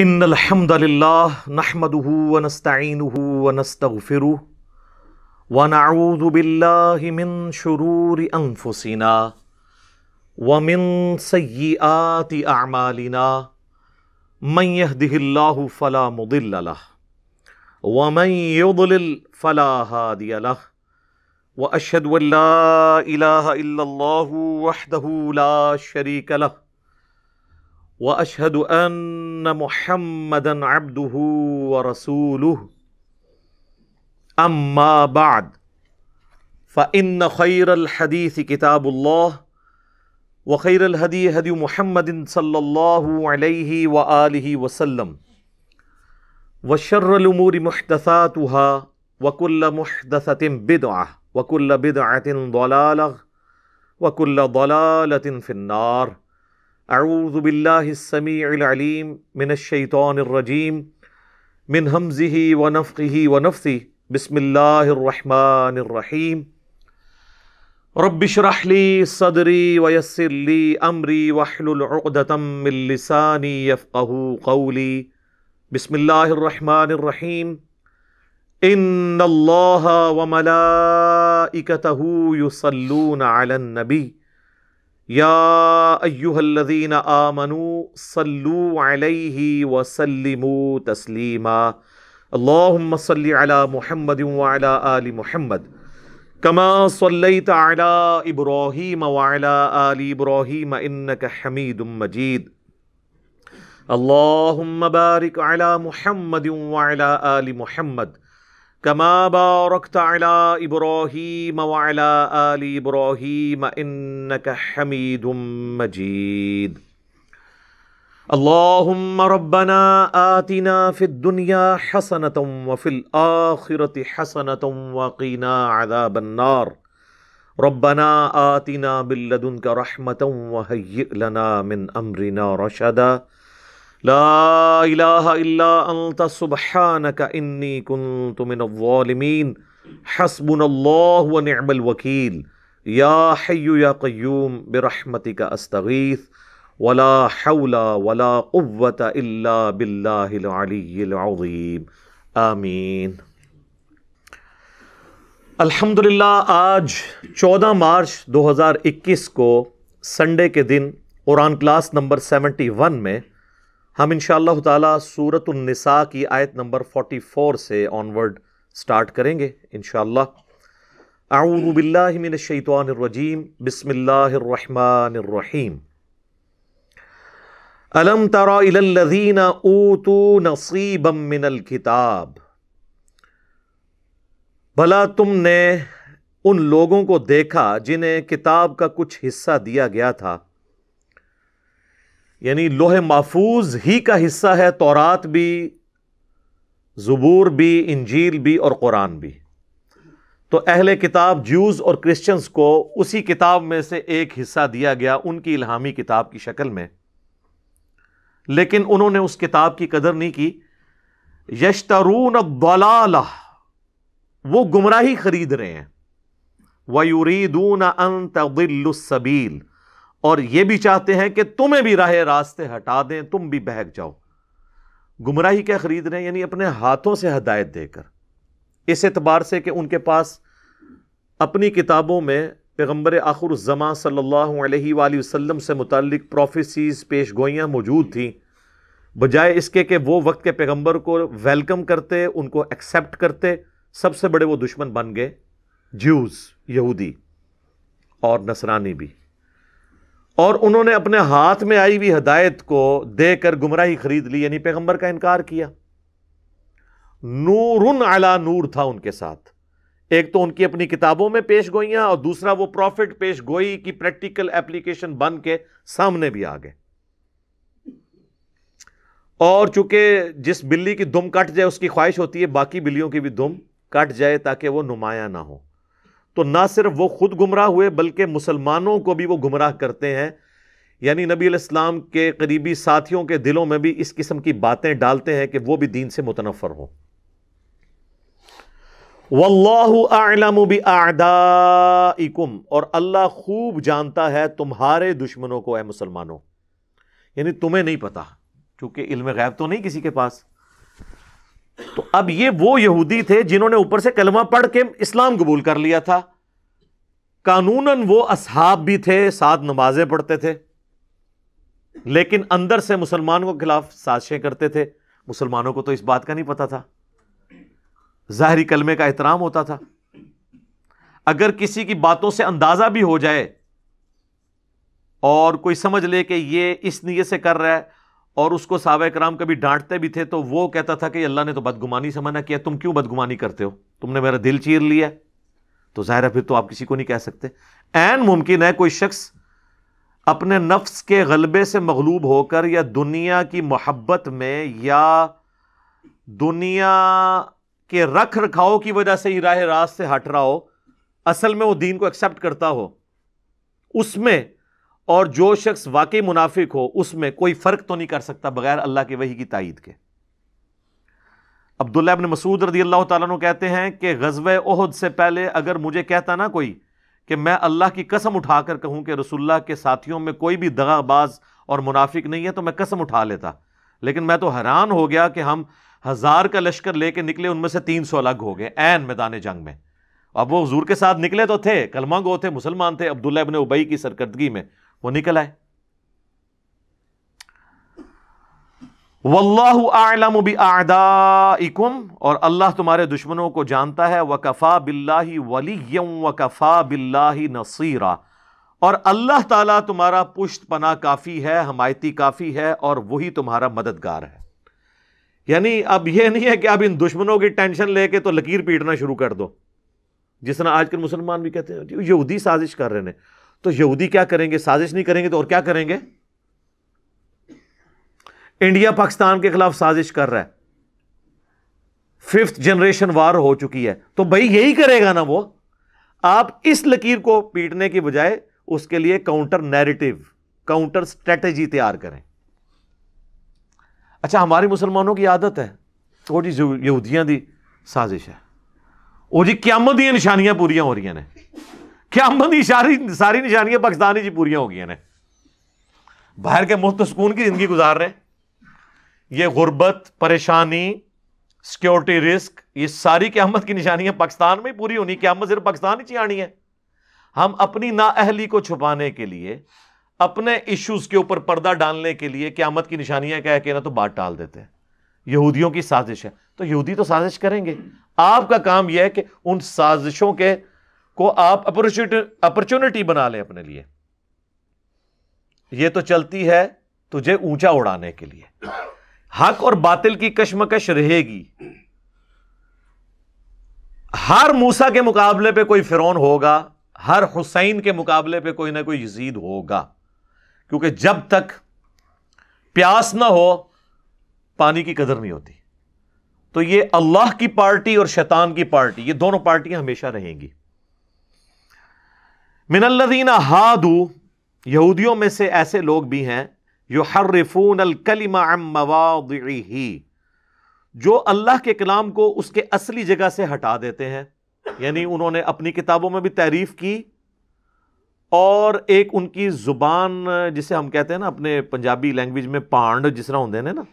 इन्नल हम्दलिल्लाह नहमदुहु व नस्तईनुहु व नस्तगफिरुहु व नऊज़ु बिल्लाहि मिन शुरूरि अनफुसिना व मिन सय्यिआति अअमालिना मन यहदिहिल्लाहु फला मुदिल्ल लह व मन युद्लिल फला हादिय लह व अशहदु अल्ला इलाहा इल्लल्लाहु वहदहु ला शरीक लह व अशहदु अन्न मुहम्मदन अब्दुहु व रसूलुहु अम्मा बाद फ़इन्न ख़ैरल हदीस किताबुल्लाह व ख़ैरल हदी हदी मुहम्मदिन सल्लल्लाहु अलैहि व आलिहि वसल्लम व शर्रुल उमूरि मुहदसातुहा व कुल्लु मुहदसतिन बिदअह व कुल्लु बिदअतिन ḍalaलह व कुल्लु ḍालालतिन फ़िन्नार। अऊज़ु बिल्लाहि अस्समीउल अलीम मिनश शैतानिर रजीम मिन हमज़िही व नफ़्ख़िही व नफ़्सिही बिस्मिल्लाहिर रहमानिर रहीम। रब्बिश्रह ली सदरी व यस्सिर ली अमरी वहलुल उक़दतम मिन लिसानी यफ़क़हू क़ौली। बिस्मिल्लाहिर रहमानिर रहीम। इन्नल्लाहा व मलाइकतहू युसल्लूना अलन नबी या अय्युहल्लज़ीन आमनू सल्लू अलैहि व सल्लिमू तस्लीमा। अल्लाहुम्मा सल्लि अला मुहम्मद व अला आलि मुहम्मद कमा सल्लैत अला इब्राहीम व अला आलि इब्राहीम इन्नका हमीदुम मजीद। अल्लाहुम्मा बारिक अला मुहम्मद व अला आलि मुहम्मद कमा बारकत अला इब्राहीम व अला आलि इब्राहीम इन्नका हमीदुम मजीद। अल्लाहुम्मा रब्बना आतिना फ़िद दुनिया हसनतम व फ़िल आखिरति हसनतम व क़िना अज़ाबन्नार। रब्बना आतिना बिल्लदुनका रहमतम व हय्यि' लना मिन अम्रिना रशदा। ला इलाहा इल्ला अंत सुब्हानका इन्नी कुन्तु मिनज़्ज़ालिमीन। हस्बुनल्लाहु व निअमल वकील। या हय्यु या क़य्यूम बिरहमतिका अस्तगीथ। वला हौला वला कुव्वता इल्ला बिल्लाहिल अलिय्यिल अज़ीम। आमीन। अल्हम्दुलिल्लाह, आज 14 मार्च 2021 को संडे के दिन क़ुरान क्लास नंबर 71 में हम इंशाअल्लाह ताला सूरत अन्निसा की आयत नंबर 44 से ऑनवर्ड स्टार्ट करेंगे इंशाअल्लाह। अऊज़ु बिल्लाहि मिनश शैतानिर रजीम। बिस्मिल्लाहिर रहमानिर रहीम। अलम तरा इलल लज़ीना ऊतू नसीबम मिनल किताब। भला तुमने उन लोगों को देखा जिन्हें किताब का कुछ हिस्सा दिया गया था, यानी लोहे महफूज ही का हिस्सा है तौरात भी, ज़बूर भी, इंजील भी और कुरान भी। तो अहले किताब ज्यूज़ और क्रिश्चियंस को उसी किताब में से एक हिस्सा दिया गया उनकी इल्हामी किताब की शक्ल में, लेकिन उन्होंने उस किताब की कदर नहीं की। यश्तरून अद्दलालह, वो गुमराही खरीद रहे हैं। व युरीदून अन तदिल्लुस सबील, और ये भी चाहते हैं कि तुम्हें भी राह रास्ते हटा दें, तुम भी बहक जाओ। गुमराही क्या खरीद रहे हैं, यानी अपने हाथों से हदायत देकर, इस एतबार से कि उनके पास अपनी किताबों में पैगम्बर आखिर ज़मां सल्लल्लाहु अलैहि वसल्लम से मुताल्लिक प्रोफेसीज़, पेशगोइयाँ मौजूद थीं, बजाय इसके कि वो वक्त के पैगम्बर को वेलकम करते, उनको एक्सेप्ट करते। सबसे बड़े वो दुश्मन बन गए ज्यूज़, यहूदी और नसरानी भी, और उन्होंने अपने हाथ में आई हुई हदायत को देकर गुमराही खरीद ली, यानी पैगंबर का इनकार किया। नूरुन अला नूर था उनके साथ, एक तो उनकी अपनी किताबों में पेशगोइयां और दूसरा वो प्रॉफिट पेशगोई की प्रैक्टिकल एप्लीकेशन बन के सामने भी आ गए। और चूंकि जिस बिल्ली की दुम कट जाए उसकी ख्वाहिश होती है बाकी बिल्लियों की भी दुम कट जाए ताकि वो नुमाया ना हो, तो ना सिर्फ वो खुद गुमराह हुए बल्कि मुसलमानों को भी वो गुमराह करते हैं। यानी नबी अलैहिस्सलाम के करीबी साथियों के दिलों में भी इस किस्म की बातें डालते हैं कि वो भी दीन से मुतनफ़र हो। वल्लाहु अअलमु बिअअदाइकुम, और अल्लाह खूब जानता है तुम्हारे दुश्मनों को, ऐ मुसलमानों। यानी तुम्हें नहीं पता चूंकि इल्म गैब तो नहीं किसी के पास। तो अब ये वो यहूदी थे जिन्होंने ऊपर से कलमा पढ़ के इस्लाम कबूल कर लिया था, कानूनन वो असहाब भी थे, साथ नमाजें पढ़ते थे, लेकिन अंदर से मुसलमानों के खिलाफ साजिशें करते थे। मुसलमानों को तो इस बात का नहीं पता था, ज़ाहरी कलमे का एहतराम होता था। अगर किसी की बातों से अंदाज़ा भी हो जाए और कोई समझ ले कि ये इस नीयत से कर रहा है, और उसको सहाबा कराम कभी डांटते भी थे तो वो कहता था कि अल्लाह ने तो बदगुमानी से मना किया, तुम क्यों बदगुमानी करते हो, तुमने मेरा दिल चीर लिया। तो ज़ाहिर है फिर तो आप किसी को नहीं कह सकते। ऐन मुमकिन है कोई शख्स अपने नफ्स के गलबे से मगलूब होकर या दुनिया की मोहब्बत में या दुनिया के रख रखाव की वजह से ही राह रास्त से हट रहा हो, असल में वो दीन को एक्सेप्ट करता हो, उसमें और जो शख्स वाकई मुनाफिक हो उसमें कोई फ़र्क तो नहीं कर सकता बगैर अल्लाह के वही की तायीद के। अब्दुल्लाह इब्न मसूद रज़ी अल्लाह ताला अन्हु कहते हैं कि ग़ज़वे ओहद से पहले अगर मुझे कहता ना कोई कि मैं अल्लाह की कसम उठाकर कहूँ कि रसूलुल्लाह के साथियों में कोई भी दगाबाज और मुनाफिक नहीं है तो मैं कसम उठा लेता, लेकिन मैं तो हैरान हो गया कि हम 1000 का लश्कर लेके निकले, उनमें से 300 अलग हो गए ऐन मैदान जंग में। अब वो हुजूर के साथ निकले तो थे, कलमा गो थे, मुसलमान थे, अब्दुल्लाह इब्न उबई की सरकर्दगी में वो निकल आए। वल्लाहु आलमु बिआदाइकुम, और अल्लाह तुम्हारे दुश्मनों को जानता है। वकफा बिल्लाही वलिय्यन वकफा बिल्लाही नसीरा, और अल्लाह ताला तुम्हारा पुश्त पना काफ़ी है, हमायती काफ़ी है, और वही तुम्हारा मददगार है। यानी अब यह नहीं है कि अब इन दुश्मनों की टेंशन लेके तो लकीर पीटना शुरू कर दो, जिस तरह आजकल मुसलमान भी कहते हैं यहूदी साजिश कर रहे हैं। तो यहूदी क्या करेंगे, साजिश नहीं करेंगे तो और क्या करेंगे। इंडिया पाकिस्तान के खिलाफ साजिश कर रहा है, 5th जनरेशन वार हो चुकी है, तो भाई यही करेगा ना वो। आप इस लकीर को पीटने की बजाय उसके लिए काउंटर नैरेटिव, काउंटर स्ट्रेटेजी तैयार करें। अच्छा, हमारी मुसलमानों की आदत है वो जी यहूदियां दी साजिश है, वो जी क्यामत दी निशानियां पूरियां हो रही ने, क्यामत दी सारी निशानियां पाकिस्तानी जी पूरियां हो गई ने, बाहर के मुफ्त सुकून की जिंदगी गुजार रहे हैं। ये गुर्बत, परेशानी, सिक्योरिटी रिस्क, ये सारी क्यामत की निशानियां पाकिस्तान में पूरी होनी, क्यामत सिर्फ पाकिस्तान ही आनी है। हम अपनी नाअहली को छुपाने के लिए, अपने इश्यूज के ऊपर पर्दा डालने के लिए क्यामत की निशानियां कह के ना तो बात टाल देते हैं। यहूदियों की साजिश है तो यहूदी तो साजिश करेंगे, आपका काम यह है कि उन साजिशों के को आप अपॉर्चुनिटी बना लें अपने लिए। यह तो चलती है तुझे ऊंचा उड़ाने के लिए, हक और बातिल की कश्मकश रहेगी। हर मूसा के मुकाबले पे कोई फिरौन होगा, हर हुसैन के मुकाबले पे कोई ना कोई यजीद होगा, क्योंकि जब तक प्यास ना हो पानी की कदर नहीं होती। तो ये अल्लाह की पार्टी और शैतान की पार्टी, ये दोनों पार्टियां हमेशा रहेंगी। मिनल्लज़ीना हादू, यहूदियों में से ऐसे लोग भी हैं युहर्रिफूनल कलिमा अम मवादिही, जो अल्लाह के कलाम को उसके असली जगह से हटा देते हैं। यानी उन्होंने अपनी किताबों में भी तारीफ की, और एक उनकी जुबान जिसे हम कहते हैं ना अपने पंजाबी लैंग्वेज में पांड जिस तरह होंगे ना,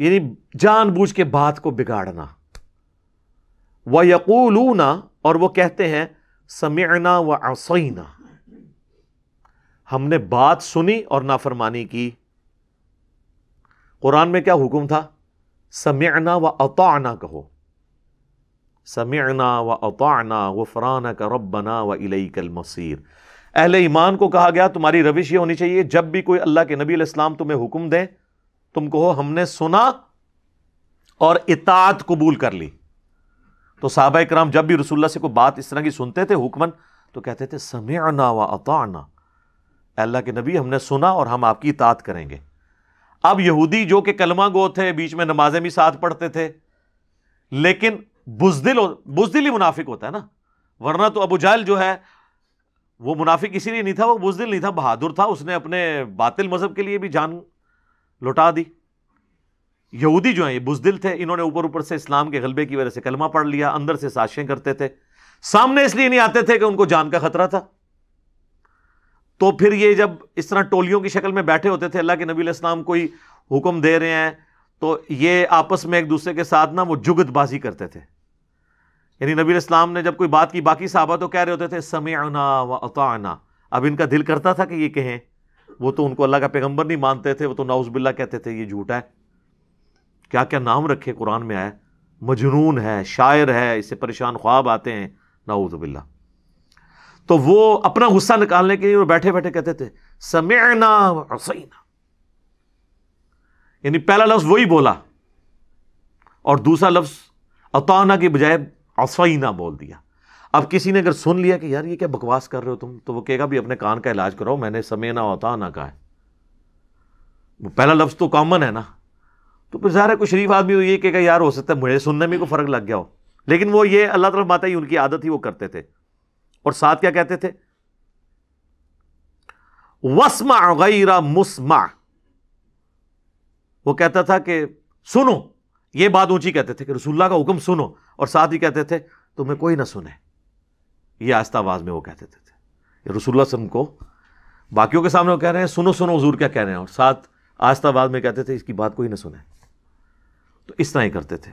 यानी जानबूझ के बात को बिगाड़ना। व यकूलूना, और वो कहते हैं समिअना व असैना, हमने बात सुनी और नाफरमानी की। कुरान में क्या हुक्म था, समिअना व अताना कहो, समिअना व अताना गुफ़रानक रब्बना व इलैकल मसीर। अहले ईमान को कहा गया तुम्हारी रविश ये होनी चाहिए, जब भी कोई अल्लाह के नबी अलैहिस्सलाम तुम्हें हुक्म दें तुम कहो हमने सुना और इताअत कबूल कर ली। तो सहाबा इकराम जब भी रसूलुल्लाह से कोई बात इस तरह की सुनते थे हुक्मन तो कहते थे समिअना व अताना, अल्लाह के नबी हमने सुना और हम आपकी इताअत करेंगे। अब यहूदी जो कि कलमा गो थे, बीच में नमाजें भी साथ पढ़ते थे, लेकिन बुजदिल ही मुनाफिक होता है ना, वरना तो अबू जहल जो है वो मुनाफिक इसीलिए नहीं था, वो बुजदिल नहीं था, बहादुर था, उसने अपने बातिल मजहब के लिए भी जान लुटा दी। यहूदी जो हैं ये बुजदिल थे, इन्होंने ऊपर से इस्लाम के गलबे की वजह से कलमा पढ़ लिया, अंदर से साजिशें करते थे, सामने इसलिए नहीं आते थे कि उनको जान का खतरा था। तो फिर ये जब इस तरह टोलियों की शक्ल में बैठे होते थे, अल्लाह के नबी अलैहि सलाम कोई हुक्म दे रहे हैं, तो ये आपस में एक दूसरे के साथ ना वो जुगतबाजी करते थे। यानी नबी अलैहिस्सलाम ने जब कोई बात की, बाकी साहबा तो कह रहे होते थे समिअना व अताना, अब इनका दिल करता था कि ये कहें। वो तो उनको अल्लाह का पैगंबर नहीं मानते थे, वो तो नाउज़ बिल्ला कहते थे ये झूठा है, क्या क्या नाम रखे कुरान में आया, मजनून है, शायर है, इससे परेशान ख्वाब आते हैं, नाऊज़ु बिल्ला। तो वो अपना गुस्सा निकालने के लिए वो बैठे बैठे कहते थे समिअना व असैना, यानी पहला लफ्ज़ वही बोला और दूसरा लफ्ज़ अताना के बजाय असैना बोल दिया। अब किसी ने अगर सुन लिया कि यार ये क्या बकवास कर रहे हो तुम, तो वो कहेगा भी अपने कान का इलाज कराओ, मैंने समिअना व अताना कहा है, वो पहला लफ्ज़ तो कॉमन है ना। तो फिर ज़ाहिर है कोई शरीफ आदमी तो ये कहेगा यार हो सकता है मुझे सुनने में कोई फ़र्क लग गया हो, लेकिन वो ये अल्लाह तरफ माता ही उनकी आदत ही वो करते थे। और साथ क्या कहते थे, वस्मा गैरा मुस्मा, वो कहता था कि सुनो, ये बात ऊंची कहते थे कि रसूलुल्लाह का हुक्म सुनो, और साथ ही कहते थे तुम्हें कोई ना सुने, ये आहिस्ता आवाज़ में वो कहते थे रसूलुल्लाह सल्लल्लाहु अलैहि वसल्लम को। बाकियों के सामने वो कह रहे हैं सुनो सुनो हुजूर क्या कह रहे हैं, और साथ आहिस्ता आवाज़ में कहते थे इसकी बात कोई ना सुने। तो इस तरह ही करते थे।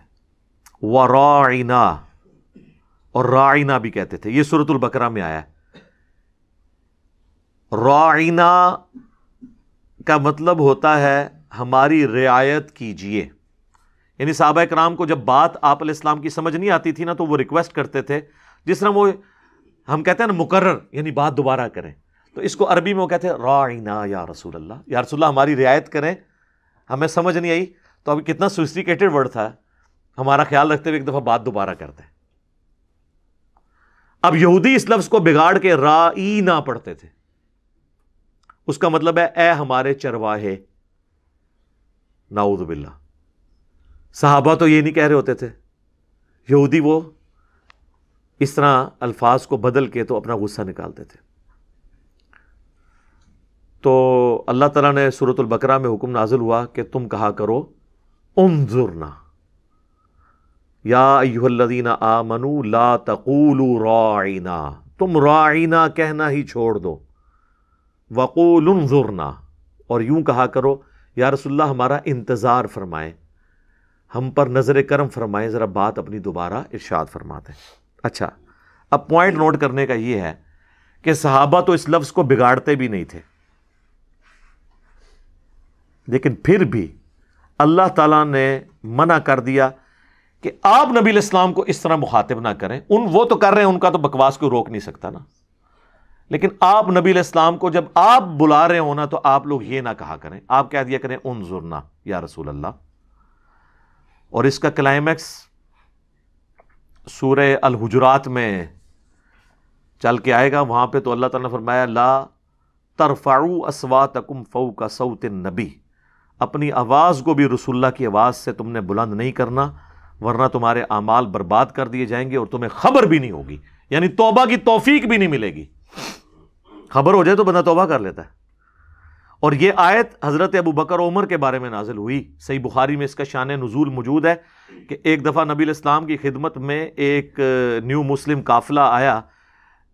वराइना और राइना भी कहते थे, ये सूरतुल बकरा में आया है। राइना का मतलब होता है हमारी रियायत कीजिए, यानी साहबा कराम को जब बात आप अलैहिस्सलाम की समझ नहीं आती थी ना, तो वो रिक्वेस्ट करते थे, जिस तरह वो हम कहते हैं ना मुकर्रर, यानी बात दोबारा करें, तो इसको अरबी में वो कहते हैं राइना या रसूल अल्लाह, या रसूल अल्लाह हमारी रियायत करें, हमें समझ नहीं आई, तो अभी कितना सोफिस्टिकेटेड वर्ड था, हमारा ख्याल रखते हुए एक दफ़ा बात दोबारा करते। अब यहूदी इस लफ्ज़ को बिगाड़ के राइना पढ़ते थे, उसका मतलब है ए हमारे चरवाहे, नाऊज़ु बिल्लाह। सहाबा तो ये नहीं कह रहे होते थे, यहूदी वो इस तरह अल्फाज को बदल के तो अपना गुस्सा निकालते थे। तो अल्लाह ताला ने सूरतुल बकरा में हुक्म नाजिल हुआ कि तुम कहा करो उन्जुरना या अय्युहल्लज़ीना आमनू ला तक़ूलू राइना, तुम राइना कहना ही छोड़ दो, वक़ूलू उन्जुरना, और यूं कहा करो या रसूलल्लाह हमारा इंतज़ार फरमाएं, हम पर नज़र करम फरमाएं, ज़रा बात अपनी दोबारा इरशाद फरमाते। अच्छा, अब पॉइंट नोट करने का ये है कि सहाबा तो इस लफ्ज़ को बिगाड़ते भी नहीं थे, लेकिन फिर भी अल्लाह ताला ने मना कर दिया कि आप नबी अलैहिस्सलाम को इस तरह मुखातिब ना करें। उन वो तो कर रहे हैं, उनका तो बकवास को रोक नहीं सकता ना, लेकिन आप नबी अलैहिस्सलाम को जब आप बुला रहे हो ना, तो आप लोग ये ना कहा करें, आप कह दिया करें उन्जुरना या रसूल अल्लाह। और इसका क्लाइमैक्स सूरह अल हुजुरात में चल के आएगा, वहाँ पे तो अल्लाह ताला ने फरमाया ला तरफाऊ अस्वातकुम फौका सौतिन नबी, अपनी आवाज़ को भी रसूलुल्लाह की आवाज़ से तुमने बुलंद नहीं करना, वरना तुम्हारे आमाल बर्बाद कर दिए जाएंगे और तुम्हें खबर भी नहीं होगी, यानी तौबा की तौफीक भी नहीं मिलेगी। खबर हो जाए तो बंदा तौबा कर लेता है। और ये आयत हज़रत अबू बकर उमर के बारे में नाजिल हुई, सही बुखारी में इसका शान नुज़ूल मौजूद है कि एक दफ़ा नबी अलैहिस्सलाम की खिदमत में एक न्यू मुस्लिम काफिला आया,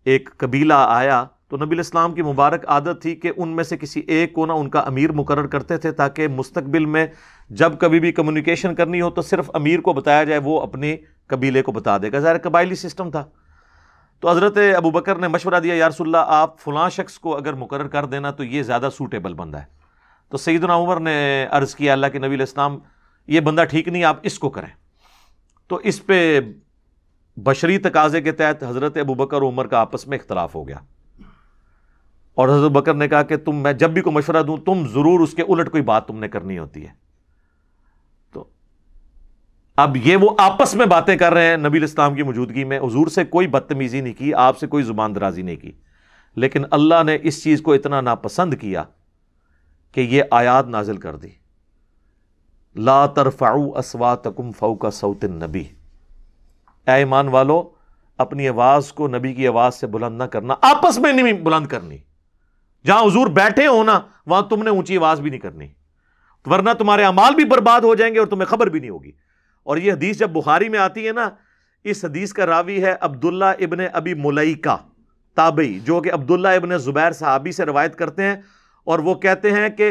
एक कबीला आया, तो नबी अलैहिस्सलाम की मुबारक आदत थी कि उनमें से किसी एक को ना उनका अमीर मुकर्रर करते थे, ताकि मुस्तकबिल में जब कभी भी कम्युनिकेशन करनी हो तो सिर्फ अमीर को बताया जाए, वो अपने कबीले को बता देगा। ज़ाहिर कबायली सिस्टम था। तो हज़रत अबू बकर ने मशवरा दिया, या रसूलल्लाह आप फ़लाँ शख्स को अगर मुकर्रर कर देना तो ये ज़्यादा सूटेबल बंदा है। तो सैयदना उमर ने अर्ज़ किया अल्लाह के नबी अलैहिस्सलाम ये बंदा ठीक नहीं, आप इसको करें। तो इस पर बशरी तकाजे के तहत हज़रत अबू बकर उमर का आपस में इख्तलाफ हो गया, और हज़रत बकर ने कहा कि मैं जब भी कोई मशवरा दूँ तुम ज़रूर उसके उलट कोई बात तुमने करनी होती है। तो अब ये वो आपस में बातें कर रहे हैं नबी अलैहिस्सलाम की मौजूदगी में, हुजूर से कोई बदतमीज़ी नहीं की, आपसे कोई ज़ुबान दराज़ी नहीं की, लेकिन अल्लाह ने इस चीज़ को इतना नापसंद किया कि ये आयात नाजिल कर दी ला तरफाऊ अस्वातकुम फौका सौतिन नबी, ऐ ईमान वालो अपनी आवाज़ को नबी की आवाज़ से बुलंद ना करना, आपस में नहीं बुलंद करनी, जहां हुजूर बैठे हो ना वहां तुमने ऊंची आवाज़ भी नहीं करनी, वरना तुम्हारे अमाल भी बर्बाद हो जाएंगे और तुम्हें खबर भी नहीं होगी। और यह हदीस जब बुखारी में आती है ना, इस हदीस का रावी है अब्दुल्ला इब्ने अबी मुलैका ताबई, जो कि अब्दुल्ला इब्ने जुबैर सहाबी से रवायत करते हैं, और वो कहते हैं कि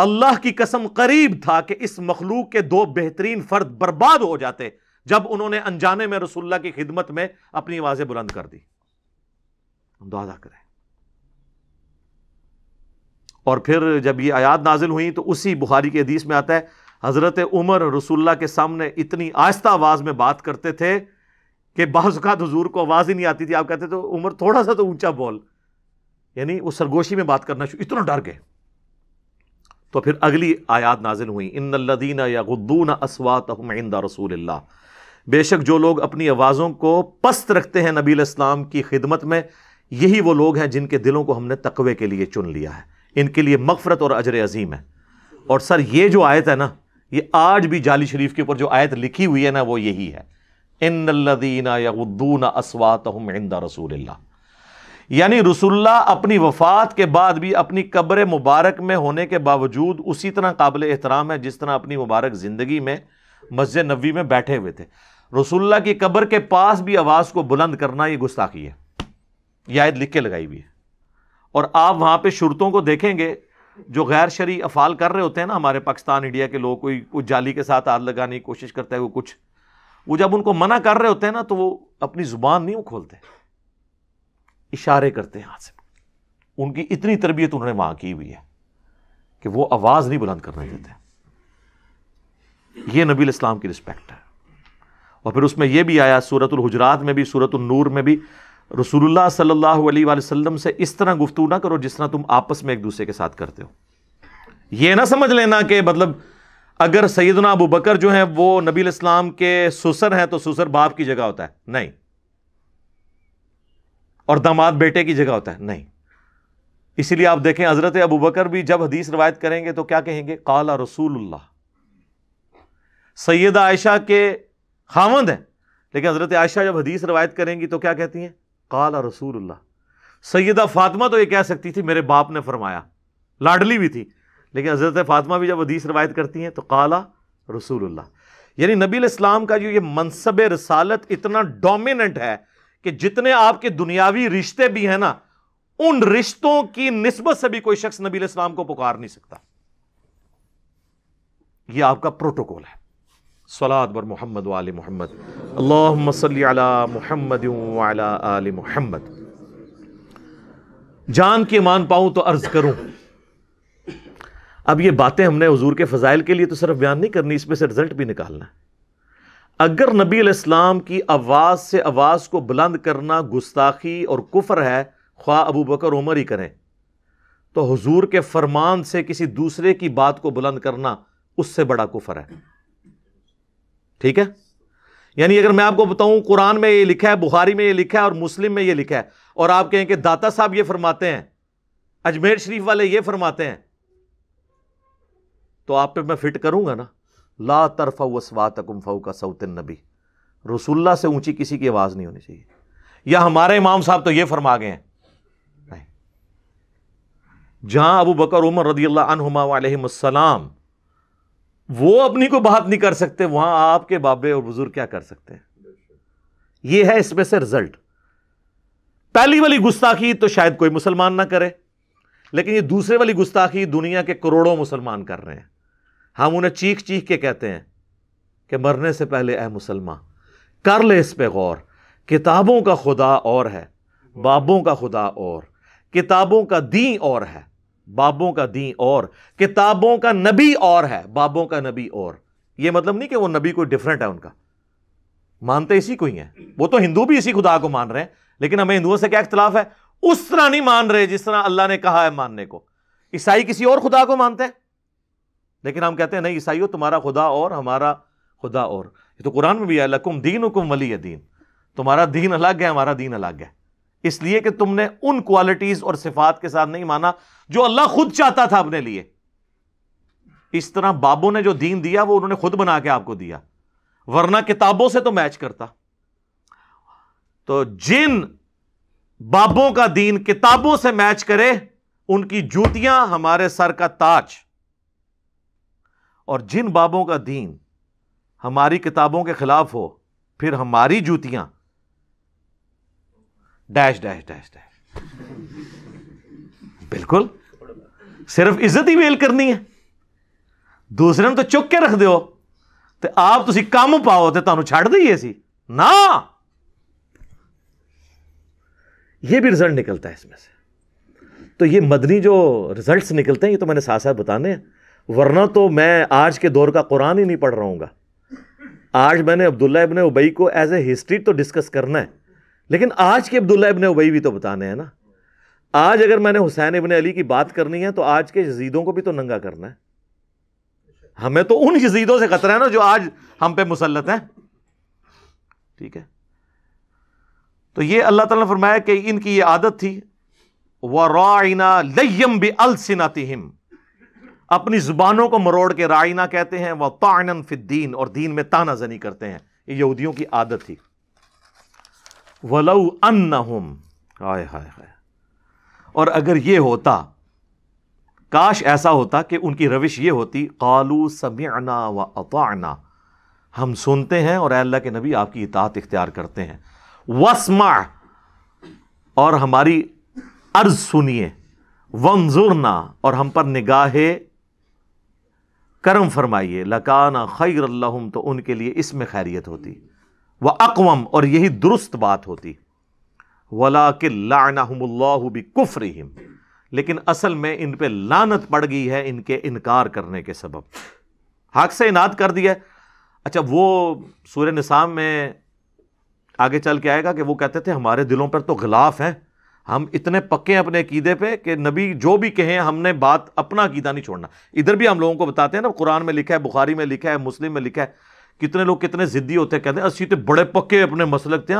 अल्लाह की कसम करीब था कि इस मखलूक के दो बेहतरीन फर्द बर्बाद हो जाते जब उन्होंने अनजाने में रसूलुल्लाह की खिदमत में अपनी आवाजें बुलंद कर दी। हम दुआ करें। और फिर जब ये आयात नाजिल हुई तो उसी बुखारी के हदीस में आता है हज़रत उमर रसूलुल्लाह के सामने इतनी आहिस्ता आवाज़ में बात करते थे कि बाज़ औक़ात हुज़ूर को आवाज़ ही नहीं आती थी। आप कहते तो उमर थोड़ा सा तो ऊंचा बोल, यानी वो सरगोशी में बात करना शुरू, इतना डर गए। तो फिर अगली आयात नाजिल हुई इन्नल्लज़ीना यग़ुद्दूना अस्वातहुम इंदा रसूलिल्लाह, बेशक जो लोग अपनी आवाज़ों को पस्त रखते हैं नबी अलैहिस्सलाम की खिदमत में, यही वो लोग हैं जिनके दिलों को हमने तकवे के लिए चुन लिया है, इनके लिए मग़फ़रत और अजर अज़ीम है। और सर ये जो आयत है ना, ये आज भी जाली शरीफ के ऊपर जो आयत लिखी हुई है ना, वो यही है इन्नल्लज़ीना यग़ुद्दूना अस्वातहुम इंदा रसूलिल्लाह, यानी रसूलुल्लाह अपनी वफ़ात के बाद भी अपनी कब्र मुबारक में होने के बावजूद उसी तरह काबिल एहतराम है जिस तरह अपनी मुबारक ज़िंदगी में मस्जिद नबवी में बैठे हुए थे। रसूलुल्लाह की कब्र के पास भी आवाज़ को बुलंद करना ये गुस्ताखी है, ये आयत लिख के लगाई हुई है। और आप वहाँ पे शुरतों को देखेंगे जो गैर शरी अफ़ाल कर रहे होते हैं ना, हमारे पाकिस्तान इंडिया के लोग कोई कुछ जाली के साथ आग लगाने की कोशिश करता है, वो कुछ, वो जब उनको मना कर रहे होते हैं ना तो वो अपनी ज़ुबान नहीं खोलते, इशारे करते हैं हाथ से। उनकी इतनी तरबियत उन्होंने वहाँ की हुई है कि वो आवाज़ नहीं बुलंद करने देते। ये नबी इस्लाम की रिस्पेक्ट है। और फिर उसमें यह भी आया, सूरतुल हुजरात में भी, सूरतुल नूर में भी, रसूलुल्लाह सल्लल्लाहु अलैहि वसल्लम से इस तरह गुफ्तगू ना करो जिस तरह तुम आपस में एक दूसरे के साथ करते हो। ये ना समझ लेना कि मतलब अगर सैयदना अबू बकर जो हैं वो नबी अलैहिस्सलाम के सुसर हैं तो सुसर बाप की जगह होता है, नहीं, और दामाद बेटे की जगह होता है, नहीं। इसीलिए आप देखें हज़रत अबू बकर भी जब हदीस रिवायत करेंगे तो क्या कहेंगे, काला रसूलुल्लाह। सैयदा आयशा के खावंद हैं, लेकिन हज़रत आयशा जब हदीस रिवायत करेंगी तो क्या कहती हैं, काला रसूलुल्लाह। सैयदा फातिमा तो ये कह सकती थी मेरे बाप ने फरमाया, लाडली भी थी, लेकिन हज़रत फातिमा भी जब हदीस रिवायत करती हैं तो काला रसूलुल्लाह। यानी नबी अलैहिस्सलाम का जो ये मनसब रसालत इतना डोमिनेंट है कि जितने आपके दुनियावी रिश्ते भी हैं ना, उन रिश्तों की निस्बत से भी कोई शख्स नबी अलैहिस्सलाम को पुकार नहीं सकता। ये आपका प्रोटोकॉल है। सलात बर मोहम्मद व आले मोहम्मद, अल्लाहुम्मा सल्ली अला मोहम्मद व अला आले मोहम्मद। जान के मान पाऊं तो अर्ज करूं, अब ये बातें हमने हुजूर के फजाइल के लिए तो सिर्फ बयान नहीं करनी, इसमें से रिजल्ट भी निकालना। अगर नबी अलैहिस्सलाम की आवाज़ से आवाज़ को बुलंद करना गुस्ताखी और कुफ्र है, ख्वा अबू बकर उमर ही करें, तो हुजूर के फरमान से किसी दूसरे की बात को बुलंद करना उससे बड़ा कुफ्र है। ठीक है, यानी अगर मैं आपको बताऊं कुरान में ये लिखा है, बुखारी में ये लिखा है और मुस्लिम में ये लिखा है, और आप कहें कि दाता साहब ये फरमाते हैं, अजमेर शरीफ वाले ये फरमाते हैं, तो आप पे मैं फिट करूंगा ना, ला तरफा अस्वातकुम फौका सौत नबी, रसूलुल्लाह से ऊंची किसी की आवाज़ नहीं होनी चाहिए। या हमारे इमाम साहब तो ये फरमा गए हैं, नहीं। जहां अबू बकर उमर रदियल्लाहु अन्हुमा अलैहिमुस्सलाम वो अपनी को बात नहीं कर सकते, वहां आपके बाबे और बुजुर्ग क्या कर सकते हैं। ये है इसमें से रिजल्ट। पहली वाली गुस्ताखी तो शायद कोई मुसलमान ना करे, लेकिन ये दूसरे वाली गुस्ताखी दुनिया के करोड़ों मुसलमान कर रहे हैं। हम उन्हें चीख चीख के कहते हैं कि मरने से पहले ऐ मुसलमान कर ले इस पे गौर, किताबों का खुदा और है, बाबों का खुदा और, किताबों का दीन और है, बाबों का दीन और, किताबों का नबी और है, बाबों का नबी और। ये मतलब नहीं कि वो नबी कोई डिफरेंट है, उनका मानते इसी को ही है, वो तो हिंदू भी इसी खुदा को मान रहे हैं, लेकिन हमें हिंदुओं से क्या इख्तलाफ है, उस तरह नहीं मान रहे जिस तरह अल्लाह ने कहा है मानने को। ईसाई किसी और खुदा को मानते हैं, लेकिन हम कहते हैं नहीं ईसाई हो तुम्हारा खुदा और, हमारा खुदा और। ये तो कुरान में भी है, लकुम दीनुकुम वलिय दीन, तुम्हारा दीन अलग है हमारा दीन अलग है, इसलिए कि तुमने उन क्वालिटीज और सिफात के साथ नहीं माना जो अल्लाह खुद चाहता था अपने लिए। इस तरह बाबों ने जो दीन दिया वो उन्होंने खुद बना के आपको दिया, वरना किताबों से तो मैच करता। तो जिन बाबों का दीन किताबों से मैच करे, उनकी जूतियां हमारे सर का ताज, और जिन बाबों का दीन हमारी किताबों के खिलाफ हो, फिर हमारी जूतियां डैश डैश डैश डैश। बिल्कुल सिर्फ इज्जत ही वेल करनी है। दूसरे ने तो चुक के रख दो तो आप तुसी कम पाओ तो तुहानू छड़ दईए सी ना। ये भी रिजल्ट निकलता है इसमें से। तो ये मदनी जो रिजल्ट्स निकलते हैं ये तो मैंने साथ साथ बताने हैं, वरना तो मैं आज के दौर का कुरान ही नहीं पढ़ रहा हूँगा। आज मैंने अब्दुल्ला इब्ने उबई को एज ए हिस्ट्री तो डिस्कस करना है, लेकिन आज के अब्दुल्ला इब्ने उबई भी तो बताने हैं ना। आज अगर मैंने हुसैन इब्ने अली की बात करनी है तो आज के यजीदों को भी तो नंगा करना है। हमें तो उन यजीदों से खतरा है ना जो आज हम पे मुसल्लत हैं। ठीक है, तो ये अल्लाह ताला ने फरमाया कि इनकी ये आदत थी, वराइना लयम बिअल्सिनातिहिम, अपनी जुबानों को मरोड़ के राइना कहते हैं, व तानन फिद्दीन, और दीन में तानाजनी करते हैं। ये यहूदियों की आदत थी। वलौ अन्नहुम, हाय हाय हाय, और अगर ये होता, काश ऐसा होता कि उनकी रविश ये होती, कालू समिअना व अताना, हम सुनते हैं और अल्लाह के नबी आपकी इताअत इख्तियार करते हैं, वस्मा, और हमारी अर्ज सुनिए, वंजुरना, और हम पर निगाहे करम फरमाइए, लकाना खैर लहुम, तो उनके लिए इसमें खैरियत होती, व अक़वम, और यही दुरुस्त बात होती, वलाकिन लानहुमुल्लाहु बिकुफ्रिहिम, लेकिन असल में इन पे लानत पड़ गई है इनके इनकार करने के सबब, हक से इनाद कर दिया। अच्छा, वो सूरह निसा में आगे चल के आएगा कि वो कहते थे हमारे दिलों पर तो ग़िलाफ़ हैं, हम इतने पक्के हैं अपने अक़ीदे पे कि नबी जो भी कहें हमने बात अपना अक़ीदा नहीं छोड़ना। इधर भी हम लोगों को बताते हैं ना, कुरान में लिखा है, बुखारी में लिखा है, मुस्लिम में लिखा है, कितने लोग कितने ज़िद्दी होते हैं, कहते हैं असी तो बड़े पक्के अपने मसलक थे,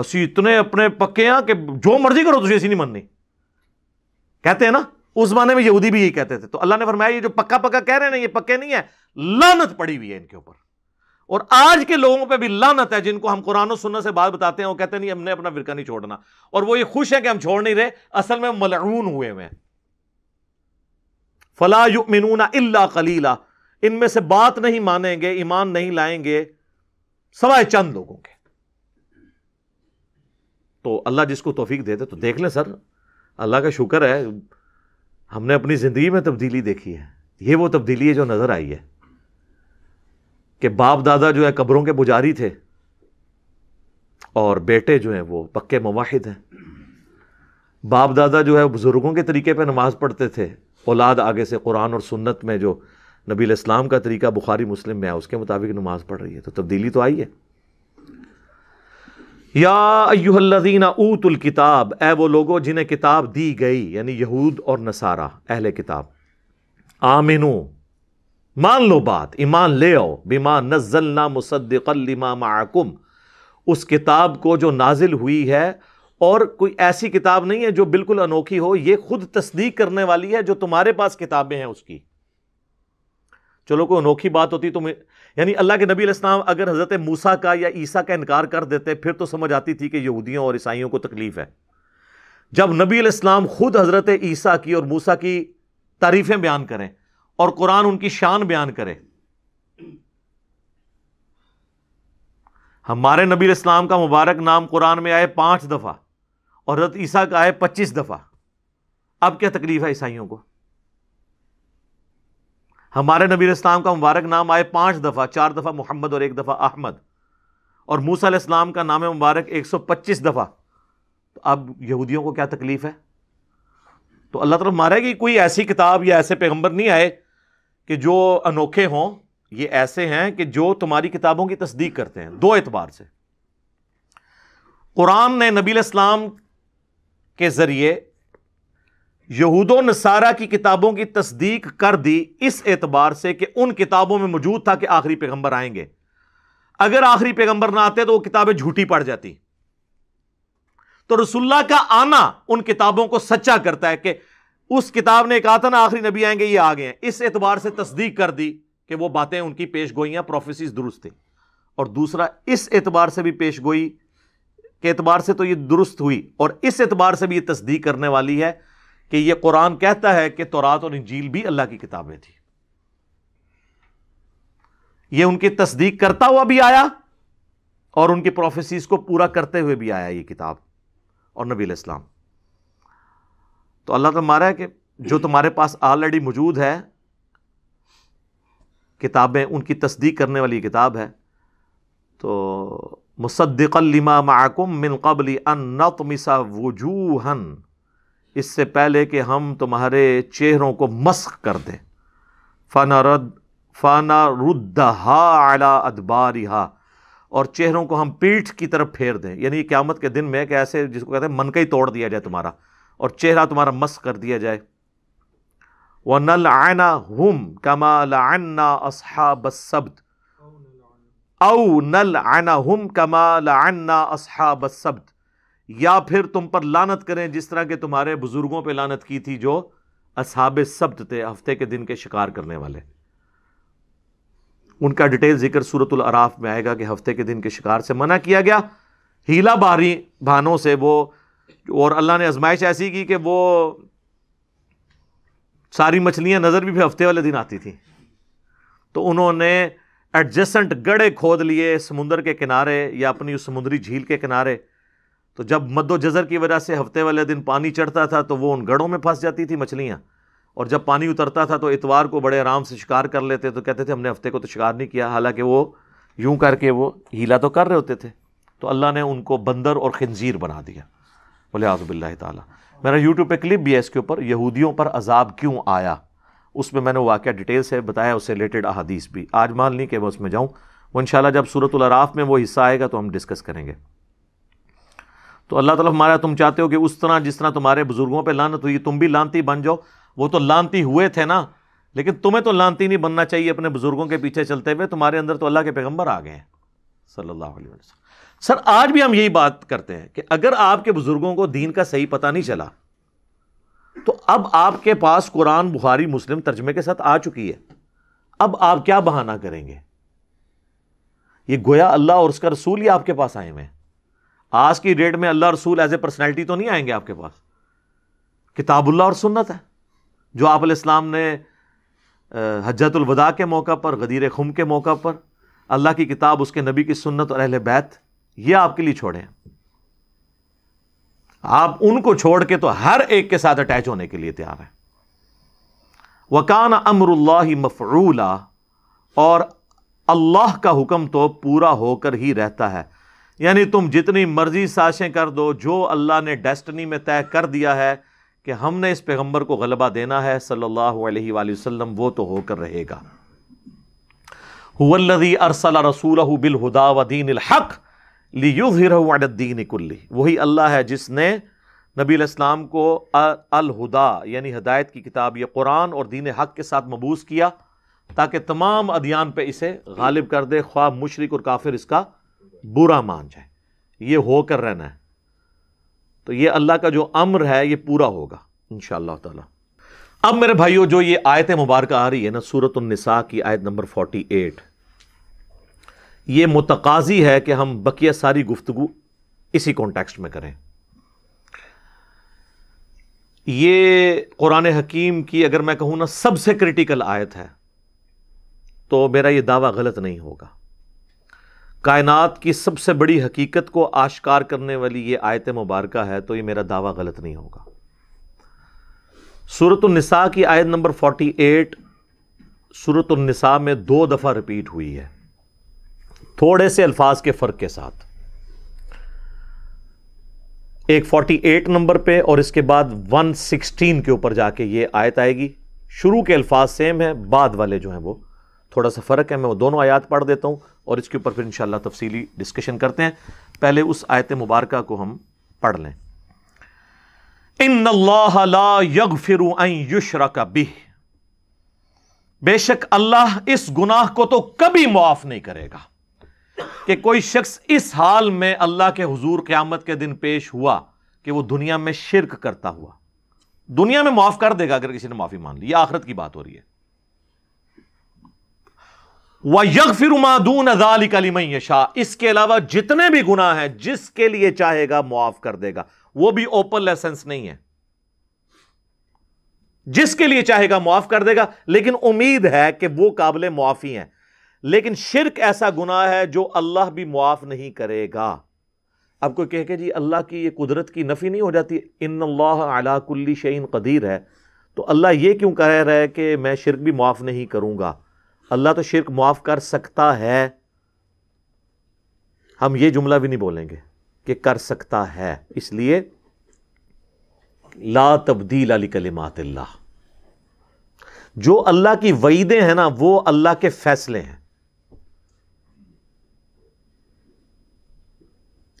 असी इतने अपने पक्के हैं कि जो मर्ज़ी करो तुझे ऐसी नहीं मननी, कहते हैं ना। उस ज़माने में यहूदी भी यही कहते थे। तो अल्लाह ने फरमाया ये जो पक्का पक्का कह रहे हैं ना, ये पक्के नहीं है, लानत पड़ी हुई है इनके ऊपर। और आज के लोगों पे भी लानत है जिनको हम कुरान और सुन्नत से बात बताते हैं, वो कहते हैं नहीं हमने अपना फिरका नहीं छोड़ना, और वो ये खुश है कि हम छोड़ नहीं रहे, असल में मलऊन हुए हुए हैं। फला युमिनूना इल्ला कलीला, इनमें से बात नहीं मानेंगे, ईमान नहीं लाएंगे सवाए चंद लोगों के। तो अल्लाह जिसको तौफीक दे दे तो देख लें सर, अल्लाह का शुक्र है हमने अपनी ज़िंदगी में तब्दीली देखी है। ये वो तब्दीली है जो नज़र आई है कि बाप दादा जो है कब्रों के पुजारी थे और बेटे जो हैं वो पक्के मुवाहिद हैं। बाप दादा जो है बुज़ुर्गों के तरीके पे नमाज़ पढ़ते थे, औलाद आगे से कुरान और सुन्नत में जो नबी अलैहिस्सलाम का तरीका बुखारी मुस्लिम में है उसके मुताबिक नमाज़ पढ़ रही है। तो तब्दीली तो आई है। या अय्युहल्लज़ीना ऊतुल किताब, ए वो लोगो जिन्हें किताब दी गई, यानी यहूद और नसारा अहले किताब, आमिनू, मान लो बात, ईमान ले आओ, बिमा नज़लना मुसद्दिक़ल लिमा माअकुम, उस किताब को जो नाजिल हुई है, और कोई ऐसी किताब नहीं है जो बिल्कुल अनोखी हो, ये खुद तस्दीक करने वाली है जो तुम्हारे पास किताबें हैं उसकी। चलो कोई अनोखी बात होती तो, यानी अल्लाह के नबी अलैहिस्सलाम अगर हज़रत मूसा का या ईसा का इनकार कर देते फिर तो समझ आती थी कि यहूदियों और ईसाइयों को तकलीफ़ है। जब नबी अलैहिस्सलाम खुद हज़रत ईसा की और मूसा की तारीफ़ें बयान करें और कुरान उनकी शान बयान करे, हमारे नबी अलैहिस्सलाम का मुबारक नाम कुरान में आए 5 दफ़ा और हज़रत ईसा का आए 25 दफ़ा, अब क्या तकलीफ़ है ईसाइयों को? हमारे नबी अलैहिस्सलाम का मुबारक नाम आए 5 दफ़ा, 4 दफ़ा मोहम्मद और 1 दफ़ा अहमद, और मूसा अलैहिस्सलाम का नाम मुबारक 125 दफ़ा, तो अब यहूदियों को क्या तकलीफ़ है? तो अल्लाह तरफ मारा है कि कोई ऐसी किताब या ऐसे पैगंबर नहीं आए कि जो अनोखे हों, ये ऐसे हैं कि जो तुम्हारी किताबों की तस्दीक करते हैं। दो एतबार से कुरान ने नबी अलैहिस्सलाम के ज़रिए यहूदो नसारा की किताबों की तस्दीक कर दी, इस एतबार से कि उन किताबों में मौजूद था कि आखिरी पैगंबर आएंगे। अगर आखिरी पैगंबर ना आते तो वो किताबें झूठी पड़ जाती। तो रसूलुल्लाह का आना उन किताबों को सच्चा करता है कि उस किताब ने कहा था ना आखिरी नबी आएंगे, ये आ गए हैं। इस एतबार से तस्दीक कर दी कि वो बातें, उनकी पेश गोइयाँ, प्रोफेसीज दुरुस्त थी। और दूसरा इस एतबार से भी पेश गोई के एतबार से तो ये दुरुस्त हुई, और इस एतबार से भी ये तस्दीक करने वाली है कि ये कुरान कहता है कि तौरात और इंजील भी अल्लाह की किताबें थी। ये उनकी तस्दीक करता हुआ भी आया और उनकी प्रोफेसीज को पूरा करते हुए भी आया ये किताब और नबी अलैहिस्सलाम। तो अल्लाह तो मारा है कि जो तुम्हारे पास ऑलरेडी मौजूद है किताबें, उनकी तस्दीक करने वाली किताब है। तो मुसद्दिक़न लिमा मअकुम मिन क़ब्ल अन नतमिसा वुजूहन, इससे पहले कि हम तुम्हारे चेहरों को मस्ख कर दें। फ़नरुद्दहा अला अदबारिहा, और चेहरों को हम पीठ की तरफ फेर दें। यानी क़यामत के दिन में कि ऐसे जिसको कहते हैं मनकई तोड़ दिया जाए तुम्हारा, और चेहरा तुम्हारा मस्ख कर दिया जाए। व नलअनहुम कमा लअन्ना अस्हाबस्सब्त औ नलअनहुम कमा लअन्ना अस्हाबस्सब्त, या फिर तुम पर लानत करें जिस तरह के तुम्हारे बुजुर्गों पे लानत की थी जो असहाबे सब्त थे, हफ्ते के दिन के शिकार करने वाले। उनका डिटेल जिक्र सूरतुल अराफ में आएगा कि हफ्ते के दिन के शिकार से मना किया गया हीला बारी बहानों से वो, और अल्लाह ने आजमाइश ऐसी की कि वो सारी मछलियां नज़र भी हफ्ते वाले दिन आती थी, तो उन्होंने एडजेसेंट गड्ढे खोद लिए समुंदर के किनारे या अपनी उस समुद्री झील के किनारे। तो जब मद्दो जज़र की वजह से हफ्ते वाले दिन पानी चढ़ता था तो वो उन गड्ढों में फंस जाती थी मछलियां, और जब पानी उतरता था तो इतवार को बड़े आराम से शिकार कर लेते। तो कहते थे हमने हफ्ते को तो शिकार नहीं किया, हालांकि वो यूं करके वो हीला तो कर रहे होते थे। तो अल्लाह ने उनको बंदर और खिंजीर बना दिया। बोले आउज़ुबिल्लाह ताला। मेरा यूट्यूब पे क्लिप भी है इसके ऊपर, यहूदियों पर अजाब क्यों आया, उसमें मैंने वाक़या डिटेल से बताया, उससे रिलेटेड अहादीस भी। आज मान ली कि मैं उसमें जाऊँ, वो इंशाल्लाह जब सूरतुल अराफ में वो हिस्सा आएगा तो हम डिस्कस करेंगे। तो अल्लाह ताला हमारा, तुम चाहते हो कि उस तरह जिस तरह तुम्हारे बुजुर्गों पर लानत हुई तुम भी लानती बन जाओ। वो तो लानती हुए थे ना, लेकिन तुम्हें तो लानती नहीं बनना चाहिए अपने बुजुर्गों के पीछे चलते हुए। तुम्हारे अंदर तो अल्लाह के पैगम्बर आ गए हैं सल्लल्लाहु अलैहि वसल्लम। सर आज भी हम यही बात करते हैं कि अगर आपके बुजुर्गों को दीन का सही पता नहीं चला तो अब आपके पास कुरान बुखारी मुस्लिम तर्जमे के साथ आ चुकी है, अब आप क्या बहाना करेंगे? ये गोया अल्लाह और उसका रसूल ही आपके पास आए हुए हैं। आज की डेट में अल्लाह रसूल एज ए पर्सनैलिटी तो नहीं आएंगे आपके पास, किताबुल्लाह और सुन्नत है जो आप अलैहिस्सलाम ने हज्जतुल वदा के मौका पर, गदीर खुम के मौका पर, अल्लाह की किताब, उसके नबी की सुन्नत और अहले बैत, ये आपके लिए छोड़े। आप उनको छोड़ के तो हर एक के साथ अटैच होने के लिए तैयार हैं। वकान अमरुल्लाहि मफऊला, और अल्लाह का हुक्म तो पूरा होकर ही रहता है। यानी तुम जितनी मर्जी साजिशें कर दो, जो अल्लाह ने डेस्टिनी में तय कर दिया है कि हमने इस पैगंबर को गलबा देना है सल्लल्लाहु अलैहि वसल्लम, वो तो होकर रहेगा। हुवल्लज़ी अरसला रसूलहु बिलहुदा व दीनिल हक़ लियुज़हिरहु अला दीन कुल्ली, वही अल्लाह है जिसने नबी अलैहिस्सलाम को अल हुदा यानी हदायत की किताब, ये कुरान और दीन हक़ के साथ मबूस किया ताकि तमाम अदियान पे इसे गालिब कर दे, ख्वाब मुशरिक और काफिर इसका बुरा मान जाए। ये होकर रहना है। तो ये अल्लाह का जो अम्र है ये पूरा होगा इंशाअल्लाह ताला। अब मेरे भाइयों, जो ये आयत मुबारक आ रही है ना, सूरत अन-निसा की आयत नंबर 48, ये मुतकाजी है कि हम बकिया सारी गुफ्तगू इसी कॉन्टेक्स्ट में करें। ये कुरान हकीम की अगर मैं कहूँ ना सबसे क्रिटिकल आयत है, तो मेरा ये दावा गलत नहीं होगा। कायनात की सबसे बड़ी हकीकत को आश्कार करने वाली ये आयत मुबारक है, तो ये मेरा दावा गलत नहीं होगा। सूरत अन-निसा की आयत नंबर 48 सूरत अन-निसा में 2 दफ़ा रिपीट हुई है, थोड़े से अल्फाज के फ़र्क के साथ। एक 48 नंबर पे और इसके बाद 116 के ऊपर जाके ये आयत आएगी। शुरू के अल्फाज सेम है, बाद वाले जो हैं वो थोड़ा सा फ़र्क है। मैं वो दोनों आयत पढ़ देता हूँ और इसके ऊपर फिर इंशाल्लाह तफसीली डिस्कशन करते हैं। पहले उस आयत मुबारक को हम पढ़ लें। इन्नल्लाह ला यगफिरु अन युशरक बिह, बेशक अल्लाह इस गुनाह को तो कभी मुआफ़ नहीं करेगा कि कोई शख्स इस हाल में अल्लाह के हुजूर क़यामत के दिन पेश हुआ कि वो दुनिया में शिरक करता हुआ। दुनिया में माफ़ कर देगा अगर किसी ने माफ़ी मान ली, या आखिरत की बात हो रही है। वयगफिरु मा दून ज़ालिका लिमन यशा, इसके अलावा जितने भी गुनाह हैं जिसके लिए चाहेगा मुआफ़ कर देगा, वो भी ओपन लाइसेंस नहीं है। जिसके लिए चाहेगा मुआफ़ कर देगा, लेकिन उम्मीद है कि वो काबिल मुआफ़ी हैं। लेकिन शिर्क ऐसा गुनाह है जो अल्लाह भी मुआफ़ नहीं करेगा। अब कोई कहे कि जी अल्लाह की ये कुदरत की नफ़ी नहीं हो जाती, इन्नल्लाह अला कुल्ली शैइन क़दीर है, तो अल्लाह ये क्यों कह रहा है कि मैं शिर्क भी मुआफ़ नहीं करूँगा? अल्लाह तो शिर्क मुआफ़ कर सकता है, हम ये जुमला भी नहीं बोलेंगे कि कर सकता है। इसलिए ला तब्दील अली कलिमात अल्लाह, जो अल्लाह की वईदें हैं ना वो अल्लाह के फैसले हैं।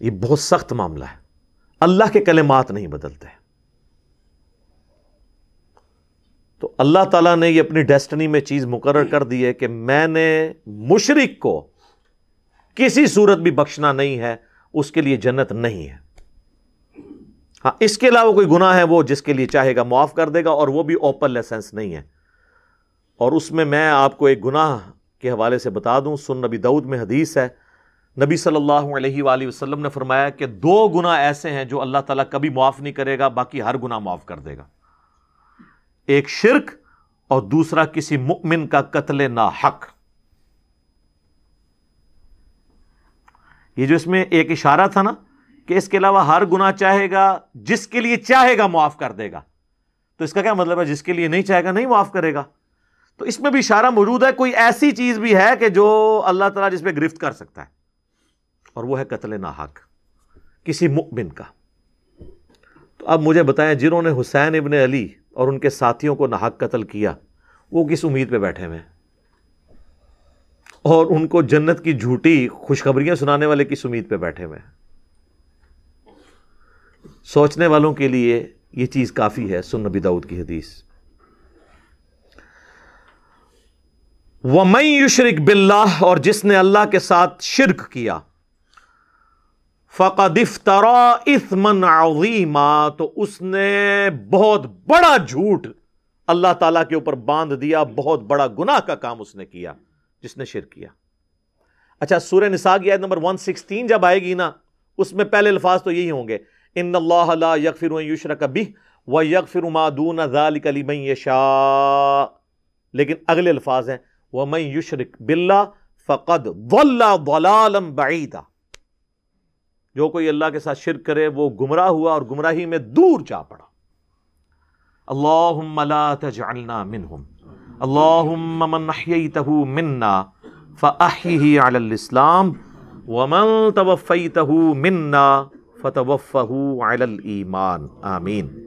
ये बहुत सख्त मामला है, अल्लाह के कलिमात नहीं बदलते। तो अल्लाह ताला ने ये अपनी डेस्टिनी में चीज़ मुकर्रर कर दी है कि मैंने मुशरिक को किसी सूरत भी बख्शना नहीं है, उसके लिए जन्नत नहीं है। हाँ, इसके अलावा कोई गुनाह है वो जिसके लिए चाहेगा माफ़ कर देगा, और वो भी ओपन लाइसेंस नहीं है। और उसमें मैं आपको एक गुनाह के हवाले से बता दूं, सुन नबी दाऊद में हदीस है, नबी सल्लल्लाहु अलैहि वसल्लम ने फरमाया कि दो गुनाह ऐसे हैं जो अल्लाह ताला कभी माफ़ नहीं करेगा, बाकी हर गुनाह माफ़ कर देगा। एक शिर्क और दूसरा किसी मुमिन का कत्ले ना हक। ये जो इसमें एक इशारा था ना कि इसके अलावा हर गुनाह चाहेगा जिसके लिए चाहेगा माफ़ कर देगा, तो इसका क्या मतलब है? जिसके लिए नहीं चाहेगा नहीं माफ़ करेगा। तो इसमें भी इशारा मौजूद है, कोई ऐसी चीज़ भी है कि जो अल्लाह ताला जिस पे गिरफ्त कर सकता है, और वो है कत्ले ना हक किसी मुमिन का। तो अब मुझे बताएं, जिन्होंने हुसैन इब्ने अली और उनके साथियों को नाहक कत्ल किया वो किस उम्मीद पे बैठे हुए, और उनको जन्नत की झूठी खुशखबरियां सुनाने वाले किस उम्मीद पे बैठे हुए। सोचने वालों के लिए ये चीज़ काफ़ी है। सुन नबी दाऊद की हदीस, वमन युशरिक बिल्लाह, और जिसने अल्लाह के साथ शिर्क किया, फ़क़द इफ्तरा इस्मन अज़ीमा, तो उसने बहुत बड़ा झूठ अल्लाह ताला के ऊपर बांध दिया, बहुत बड़ा गुनाह का काम उसने किया जिसने शिर्क किया। अच्छा, सूरह निसा की आयत नंबर 116 जब आएगी ना, उसमें पहले अल्फाज तो यही होंगे, इन्नल्लाह ला यगफिरु अन युशरक बिह व यगफिरु मा दून ज़ालिका लिमन यशा। लेकिन अगले अल्फाज हैं, व मन युशरिक बिल्लाह फ़क़द ज़ल्ला ज़लालन बईदा, जो कोई अल्लाह के साथ शिर्क करे वो गुमराह हुआ और गुमराही में दूर जा पड़ा। अल्लाहुम्मा ला तजअलना मिनहुम, अल्लाहुम्मा मन अहयैतहु मिन्ना फ़अहयिही अलल इस्लाम व मन तवफ़यतहु मिन्ना फ़तवफ़हु अलल ईमान, आमीन।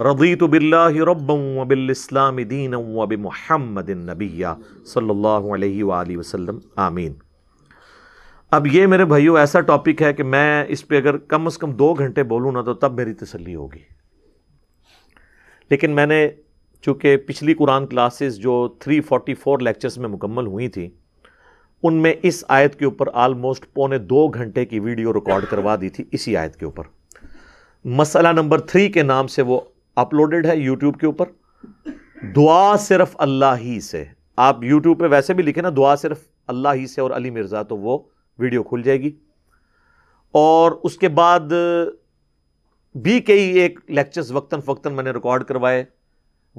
रज़ीतु बिल्लाहि रब्बन व बिल इस्लाम दीनन व बिमुहम्मदिन नबिय्या सल्लल्लाहु अलैहि व आलिहि वसल्लम, आमीन। अब ये मेरे भाइयों ऐसा टॉपिक है कि मैं इस पे अगर कम से कम 2 घंटे बोलूँ ना तो तब मेरी तसल्ली होगी। लेकिन मैंने चूँकि पिछली कुरान क्लासेस जो 344 लेक्चर्स में मुकम्मल हुई थी, उनमें इस आयत के ऊपर आलमोस्ट 2.25 घंटे की वीडियो रिकॉर्ड करवा दी थी। इसी आयत के ऊपर मसला नंबर 3 के नाम से वो अपलोडेड है यूट्यूब के ऊपर, दुआ सिर्फ अल्लाह ही से। आप यूट्यूब पर वैसे भी लिखे ना दुआ सिर्फ अल्लाह ही से और अली मिर्ज़ा, तो वो वीडियो खुल जाएगी। और उसके बाद भी कई एक लेक्चर्स वक्तन फ़क्तन मैंने रिकॉर्ड करवाए,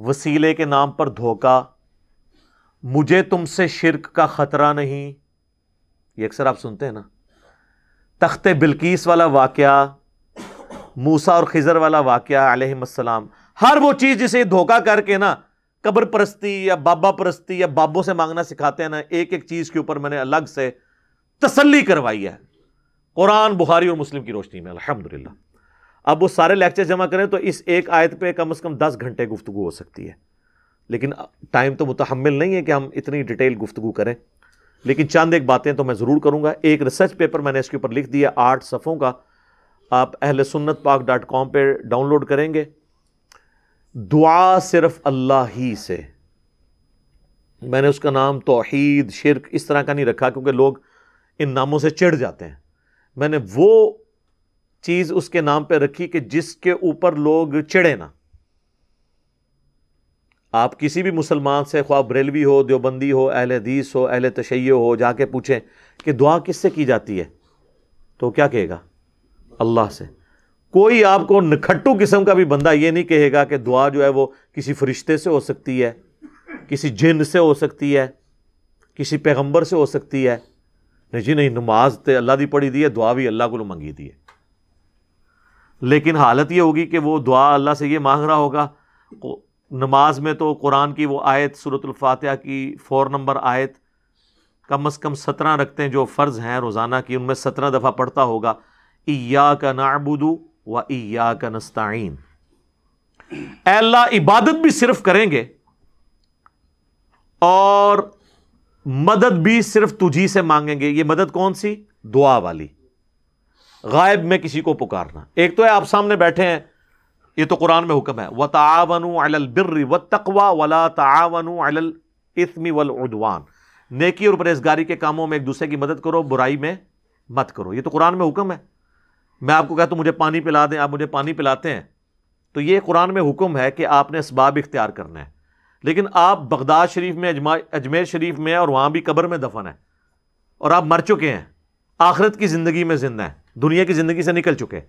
वसीले के नाम पर धोखा, मुझे तुमसे शिर्क का ख़तरा नहीं, ये अक्सर आप सुनते हैं ना, तख्ते बिल्कीस वाला वाक़या, मूसा और खिज़र वाला वाक़या अलैहिस्सलाम, हर वो चीज़ जिसे धोखा करके ना कब्र परस्ती या बाबा परस्ती या बाबों से मांगना सिखाते हैं ना, एक एक चीज़ के ऊपर मैंने अलग से तसल्ली करवाई है कुरान बुखारी और मुस्लिम की रोशनी में, अल्हम्दुलिल्लाह। अब वो सारे लेक्चर जमा करें तो इस एक आयत पे कम से कम 10 घंटे गुफ्तगू हो सकती है, लेकिन टाइम तो मुतहम्मिल नहीं है कि हम इतनी डिटेल गुफ्तगू करें। लेकिन चंद एक बातें तो मैं ज़रूर करूँगा। एक रिसर्च पेपर मैंने इसके ऊपर लिख दिया 8 सफ़ों का, आप ahlsunnatpak.com पर डाउनलोड करेंगे। दुआ सिर्फ अल्लाह ही से, मैंने उसका नाम तौहीद शिर्क इस तरह का नहीं रखा क्योंकि लोग इन नामों से चिढ़ जाते हैं। मैंने वो चीज़ उसके नाम पे रखी कि जिसके ऊपर लोग चिढ़े ना। आप किसी भी मुसलमान से, ख्वाह बरेलवी हो, देवबंदी हो, अहले हदीस हो, अहले तशय्यो हो, जाके पूछें कि दुआ किससे की जाती है, तो क्या कहेगा? अल्लाह से। कोई आपको नखट्टू किस्म का भी बंदा ये नहीं कहेगा कि दुआ जो है वो किसी फरिश्ते से हो सकती है, किसी जिन से हो सकती है, किसी पैगम्बर से हो सकती है। नहीं जी नहीं, नमाज तो अल्लाह दी पढ़ी दी है, दुआ भी अल्लाह को मंगी दी है। लेकिन हालत ये होगी कि वो दुआ अल्लाह से ये मांग रहा होगा, नमाज में तो कुरान की वो आयत सूरतुल फातिहा की 4 नंबर आयत कम अज़ कम 17 रखते हैं जो फ़र्ज़ हैं रोज़ाना की, उनमें 17 दफ़ा पढ़ता होगा इय्याका नअबुदु व इय्याका नस्ताईन। ऐ अल्लाह इबादत भी सिर्फ करेंगे और मदद भी सिर्फ तुझी से मांगेंगे। ये मदद कौन सी? दुआ वाली, गायब में किसी को पुकारना। एक तो है आप सामने बैठे हैं, ये तो कुरान में हुक्म है, व तावनु अलल बिर्रि व तकवा वला तावनु अलल इस्मी वल उद्वान, नेकी और परहेजगारी के कामों में एक दूसरे की मदद करो, बुराई में मत करो। ये तो कुरान में हुक्म है। मैं आपको कहता हूँ मुझे पानी पिला दें, आप मुझे पानी पिलाते हैं, तो ये कुरान में हुक्म है कि आपने असबाब इख्तियार करना है। लेकिन आप बगदाद शरीफ में, अजमेर शरीफ में, और वहाँ भी कब्र में दफन है और आप मर चुके हैं, आखिरत की ज़िंदगी में ज़िंदा हैं, दुनिया की ज़िंदगी से निकल चुके,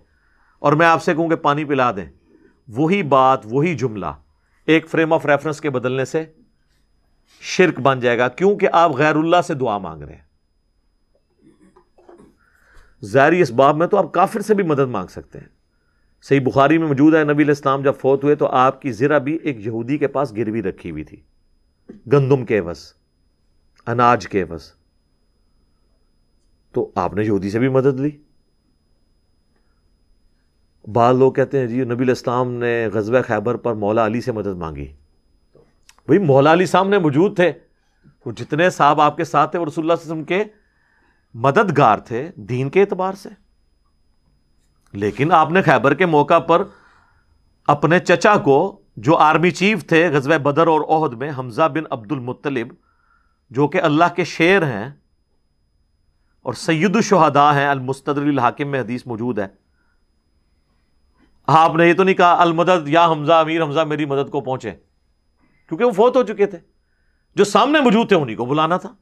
और मैं आपसे कहूँ कि पानी पिला दें, वही बात वही जुमला एक फ्रेम ऑफ रेफरेंस के बदलने से शिरक बन जाएगा, क्योंकि आप गैरुल्ला से दुआ मांग रहे हैं। ज़ाहिरी इसबाब में तो आप काफिर से भी मदद मांग सकते हैं। सही बुखारी में मौजूद है, नबी अलैहिस्सलाम जब फौत हुए तो आपकी ज़िरा भी एक यहूदी के पास गिरवी रखी हुई थी, गंदम के एवज़, अनाज के एवज़। तो आपने यहूदी से भी मदद ली। बाद लोग कहते हैं जी नबी अलैहिस्सलाम ने ग़ज़वे खैबर पर मौला अली से मदद मांगी। भाई मौला अली सामने मौजूद थे, वो जितने साहब आपके साथ थे वो रसूलुल्लाह सल्लल्लाहु अलैहि वसल्लम के मददगार थे दीन के एतबार से, लेकिन आपने खैबर के मौका पर अपने चचा को जो आर्मी चीफ थे ग़ज़वे बदर और ओहद में, हमज़ा बिन अब्दुल मुत्तलिब, जो कि अल्लाह के शेर हैं और सैयदुल शुहदा हैं, अल मुस्तदरिल हाकिम में हदीस मौजूद है, आपने ये तो नहीं कहा अल मदद या हमज़ा, अमीर हमज़ा मेरी मदद को पहुँचे, क्योंकि वो फौत हो चुके थे, जो सामने मौजूद थे उन्हीं को बुलाना था।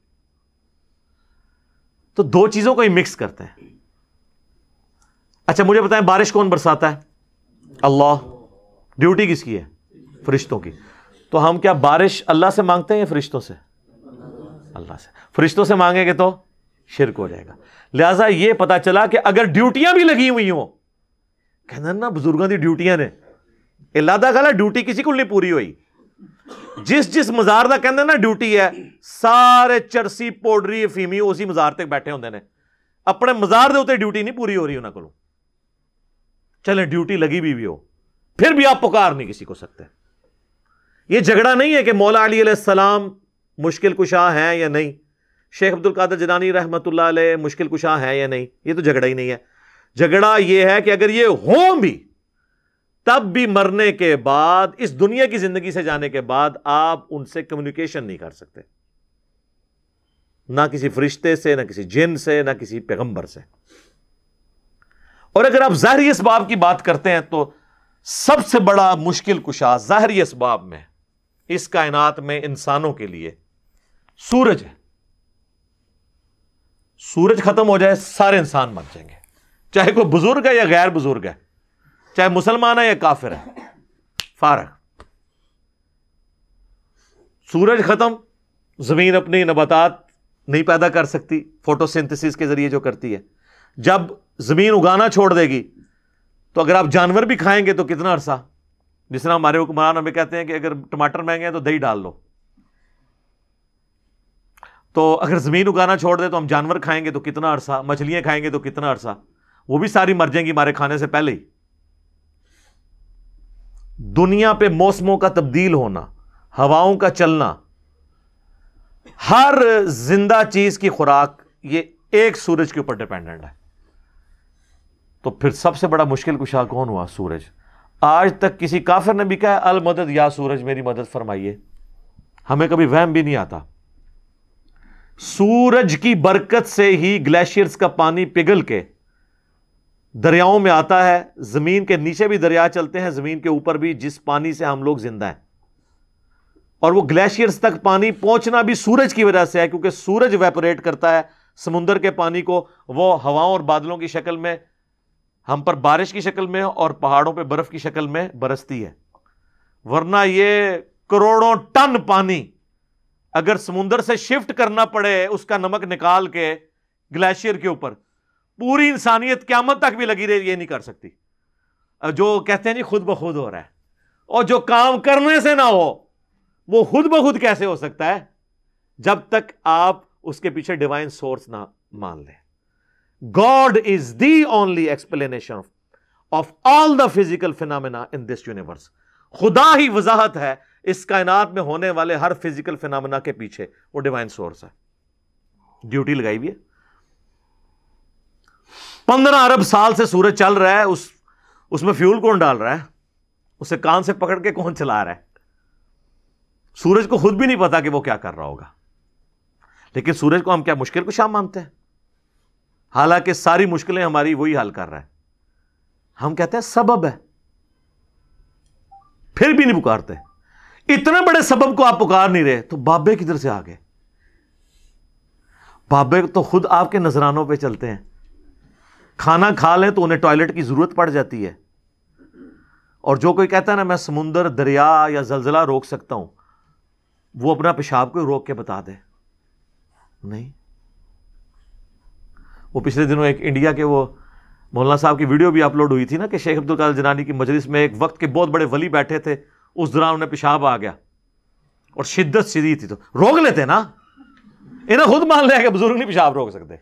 तो दो चीज़ों को ही मिक्स करते हैं। अच्छा मुझे बताएं बारिश कौन बरसाता है? अल्लाह। ड्यूटी किसकी है? फरिश्तों की। तो हम क्या बारिश अल्लाह से मांगते हैं या फरिश्तों से? अल्लाह से। फरिश्तों से मांगेंगे तो शिरक हो जाएगा। लिहाजा ये पता चला कि अगर ड्यूटियां भी लगी हुई हों, कहना ना बुजुर्गों की ड्यूटियां ने इलादा गला, ड्यूटी किसी को नहीं पूरी हुई। जिस जिस मज़ार का कहना ना ड्यूटी है, सारे चरसी पोडरी फीमी उसी मज़ार तक बैठे होंगे ने, अपने मज़ार के उत्ते ड्यूटी नहीं पूरी हो रही उन्होंने को। चले ड्यूटी लगी भी हो, फिर भी आप पुकार नहीं किसी को सकते। ये झगड़ा नहीं है कि मौला अली अलैहिस्सलाम मुश्किल कुशा हैं या नहीं, शेख अब्दुल कादिर जिलानी रहमतुल्लाह अलैह मुश्किल कुशा हैं या नहीं, ये तो झगड़ा ही नहीं है। झगड़ा ये है कि अगर ये हों भी, तब भी मरने के बाद, इस दुनिया की जिंदगी से जाने के बाद आप उनसे कम्युनिकेशन नहीं कर सकते, ना किसी फरिश्ते से, ना किसी जिन से, ना किसी पैगंबर से। और अगर आप ज़ाहरी असबाब की बात करते हैं तो सबसे बड़ा मुश्किल कुशा ज़ाहरी असबाब में इस कायनात में इंसानों के लिए सूरज है। सूरज ख़त्म हो जाए सारे इंसान मर जाएंगे, चाहे कोई बुज़ुर्ग है या गैर बुज़ुर्ग है, चाहे मुसलमान है या काफिर है, फारग। सूरज ख़त्म, ज़मीन अपनी नबातात नहीं पैदा कर सकती फोटोसिंथेसिस के ज़रिए जो करती है। जब ज़मीन उगाना छोड़ देगी तो अगर आप जानवर भी खाएंगे तो कितना अरसा, जिस तरह हमारे हुक्मरान हमें कहते हैं कि अगर टमाटर महंगे हैं तो दही डाल लो, तो अगर ज़मीन उगाना छोड़ दे तो हम जानवर खाएंगे तो कितना अरसा, मछलियाँ खाएंगे तो कितना अरसा, वो भी सारी मर जाएंगी हमारे खाने से पहले ही। दुनिया पे मौसमों का तब्दील होना, हवाओं का चलना, हर जिंदा चीज़ की खुराक ये एक सूरज के ऊपर डिपेंडेंट है। तो फिर सबसे बड़ा मुश्किल कुशा कौन हुआ? सूरज। आज तक किसी काफिर ने भी कहा अल मदद या सूरज मेरी मदद फरमाइए, हमें कभी वहम भी नहीं आता। सूरज की बरकत से ही ग्लेशियर्स का पानी पिघल के दरियाओं में आता है, ज़मीन के नीचे भी दरिया चलते हैं, ज़मीन के ऊपर भी, जिस पानी से हम लोग जिंदा हैं। और वो ग्लेशियर्स तक पानी पहुँचना भी सूरज की वजह से है, क्योंकि सूरज वेपोरेट करता है समुंदर के पानी को, वो हवाओं और बादलों की शक्ल में हम पर बारिश की शक्ल में और पहाड़ों पे बर्फ़ की शक्ल में बरसती है। वरना ये करोड़ों टन पानी अगर समुंदर से शिफ्ट करना पड़े उसका नमक निकाल के ग्लेशियर के ऊपर, पूरी इंसानियत क़यामत तक भी लगी रही ये नहीं कर सकती। जो कहते हैं जी खुद ब खुद हो रहा है, और जो काम करने से ना हो वो खुद ब खुद कैसे हो सकता है, जब तक आप उसके पीछे डिवाइन सोर्स ना मान लें। God is the only explanation of all the physical phenomena in this universe. खुदा ही वजाहत है इस कायनात में होने वाले हर फिजिकल फिनोमेना के पीछे, वो डिवाइन सोर्स है। ड्यूटी लगाई हुई है। 15 अरब साल से सूरज चल रहा है, उसमें फ्यूल कौन डाल रहा है, उसे कान से पकड़ के कौन चला रहा है। सूरज को खुद भी नहीं पता कि वो क्या कर रहा होगा, लेकिन सूरज को हम क्या मुश्किल को शाम मानते हैं, हालांकि सारी मुश्किलें हमारी वही हल कर रहा है। हम कहते हैं सबब है, फिर भी नहीं पुकारते। इतने बड़े सबब को आप पुकार नहीं रहे तो बाबे किधर से आ गए? बाबे तो खुद आपके नजरानों पे चलते हैं। खाना खा लें तो उन्हें टॉयलेट की जरूरत पड़ जाती है। और जो कोई कहता है ना मैं समुंदर, दरिया या जलजला रोक सकता हूं, वो अपना पेशाब को रोक के बता दे, नहीं। वो पिछले दिनों एक इंडिया के वो मौलाना साहब की वीडियो भी अपलोड हुई थी ना, कि शेख अब्दुल कादिर जनानी की मजलिस में एक वक्त के बहुत बड़े वली बैठे थे, उस दौरान उन्हें पेशाब आ गया और शिद्दत सीधी थी, तो रोक लेते ना, इन्हें खुद मान लिया कि बुजुर्ग नहीं पेशाब रोक सकते।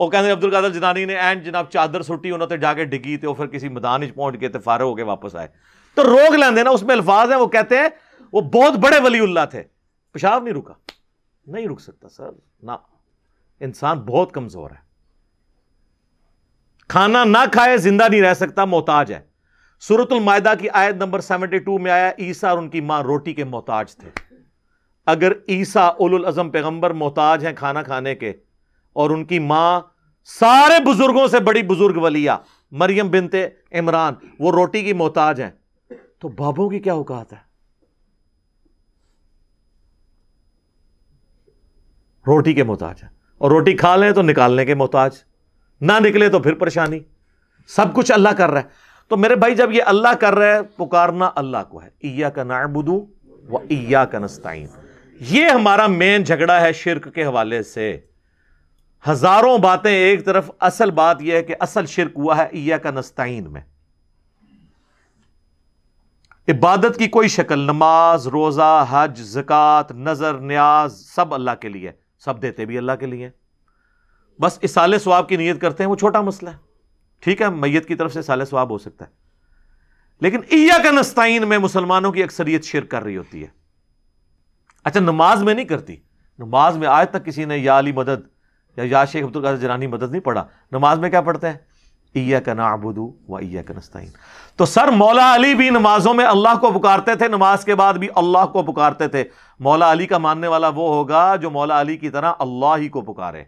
और कहते अब्दुल कादिर जनानी ने एंड जनाब चादर सुटी, उन्होंने जाके डिगी तो फिर किसी मैदान पहुंच गए तो फारे होके वापस आए, तो रोक लेंदे ना। उसमें अल्फाज हैं, वो कहते हैं वो बहुत बड़े वलीउल्लाह थे, पेशाब नहीं रुका। नहीं रुक सकता सर ना, इंसान बहुत कमजोर है। खाना ना खाए जिंदा नहीं रह सकता, मोहताज है। सूरतुल मायदा की आयत नंबर 72 में आया, ईसा और उनकी मां रोटी के मोहताज थे। अगर ईसा उलुल अज़म पैगंबर मोहताज हैं खाना खाने के, और उनकी मां सारे बुजुर्गों से बड़ी बुजुर्ग वलिया मरियम बिनते इमरान, वो रोटी की मोहताज हैं, तो बाबों की क्या औकात है? रोटी के मोहताज है, और रोटी खा लें तो निकालने के मोहताज, ना निकले तो फिर परेशानी। सब कुछ अल्लाह कर रहा है। तो मेरे भाई, जब ये अल्लाह कर रहा है, पुकारना अल्लाह को है, इय्याका नअबुदु व इय्याका नस्ताईन। ये हमारा मेन झगड़ा है शिर्क के हवाले से। हजारों बातें एक तरफ, असल बात यह है कि असल शिर्क हुआ है इय्याका नस्ताईन में। इबादत की कोई शक्ल, नमाज, रोज़ा, हज, ज़कात, नजर, न्याज, सब अल्लाह के लिए, सब देते भी अल्लाह के लिए। बस इसाले सवाब की नीयत करते हैं, वो छोटा मसला है। ठीक है, मैयत की तरफ से इसाले सवाब हो सकता है, लेकिन इय्याका नस्ताईन में मुसलमानों की अक्सरियत शिर्क कर रही होती है। अच्छा, नमाज में नहीं करती। नमाज में आज तक किसी ने या अली मदद या शेख अब्दुल कादिर जिलानी मदद नहीं पढ़ा। नमाज में क्या पढ़ते हैं? इय्याका नअबुदु व इय्याका नस्ताईन। तो सर, मौला अली भी नमाजों में अल्लाह को पुकारते थे, नमाज के बाद भी अल्लाह को पुकारते थे। मौला अली का मानने वाला वो होगा जो मौला अली की तरह अल्लाह ही को पुकारे,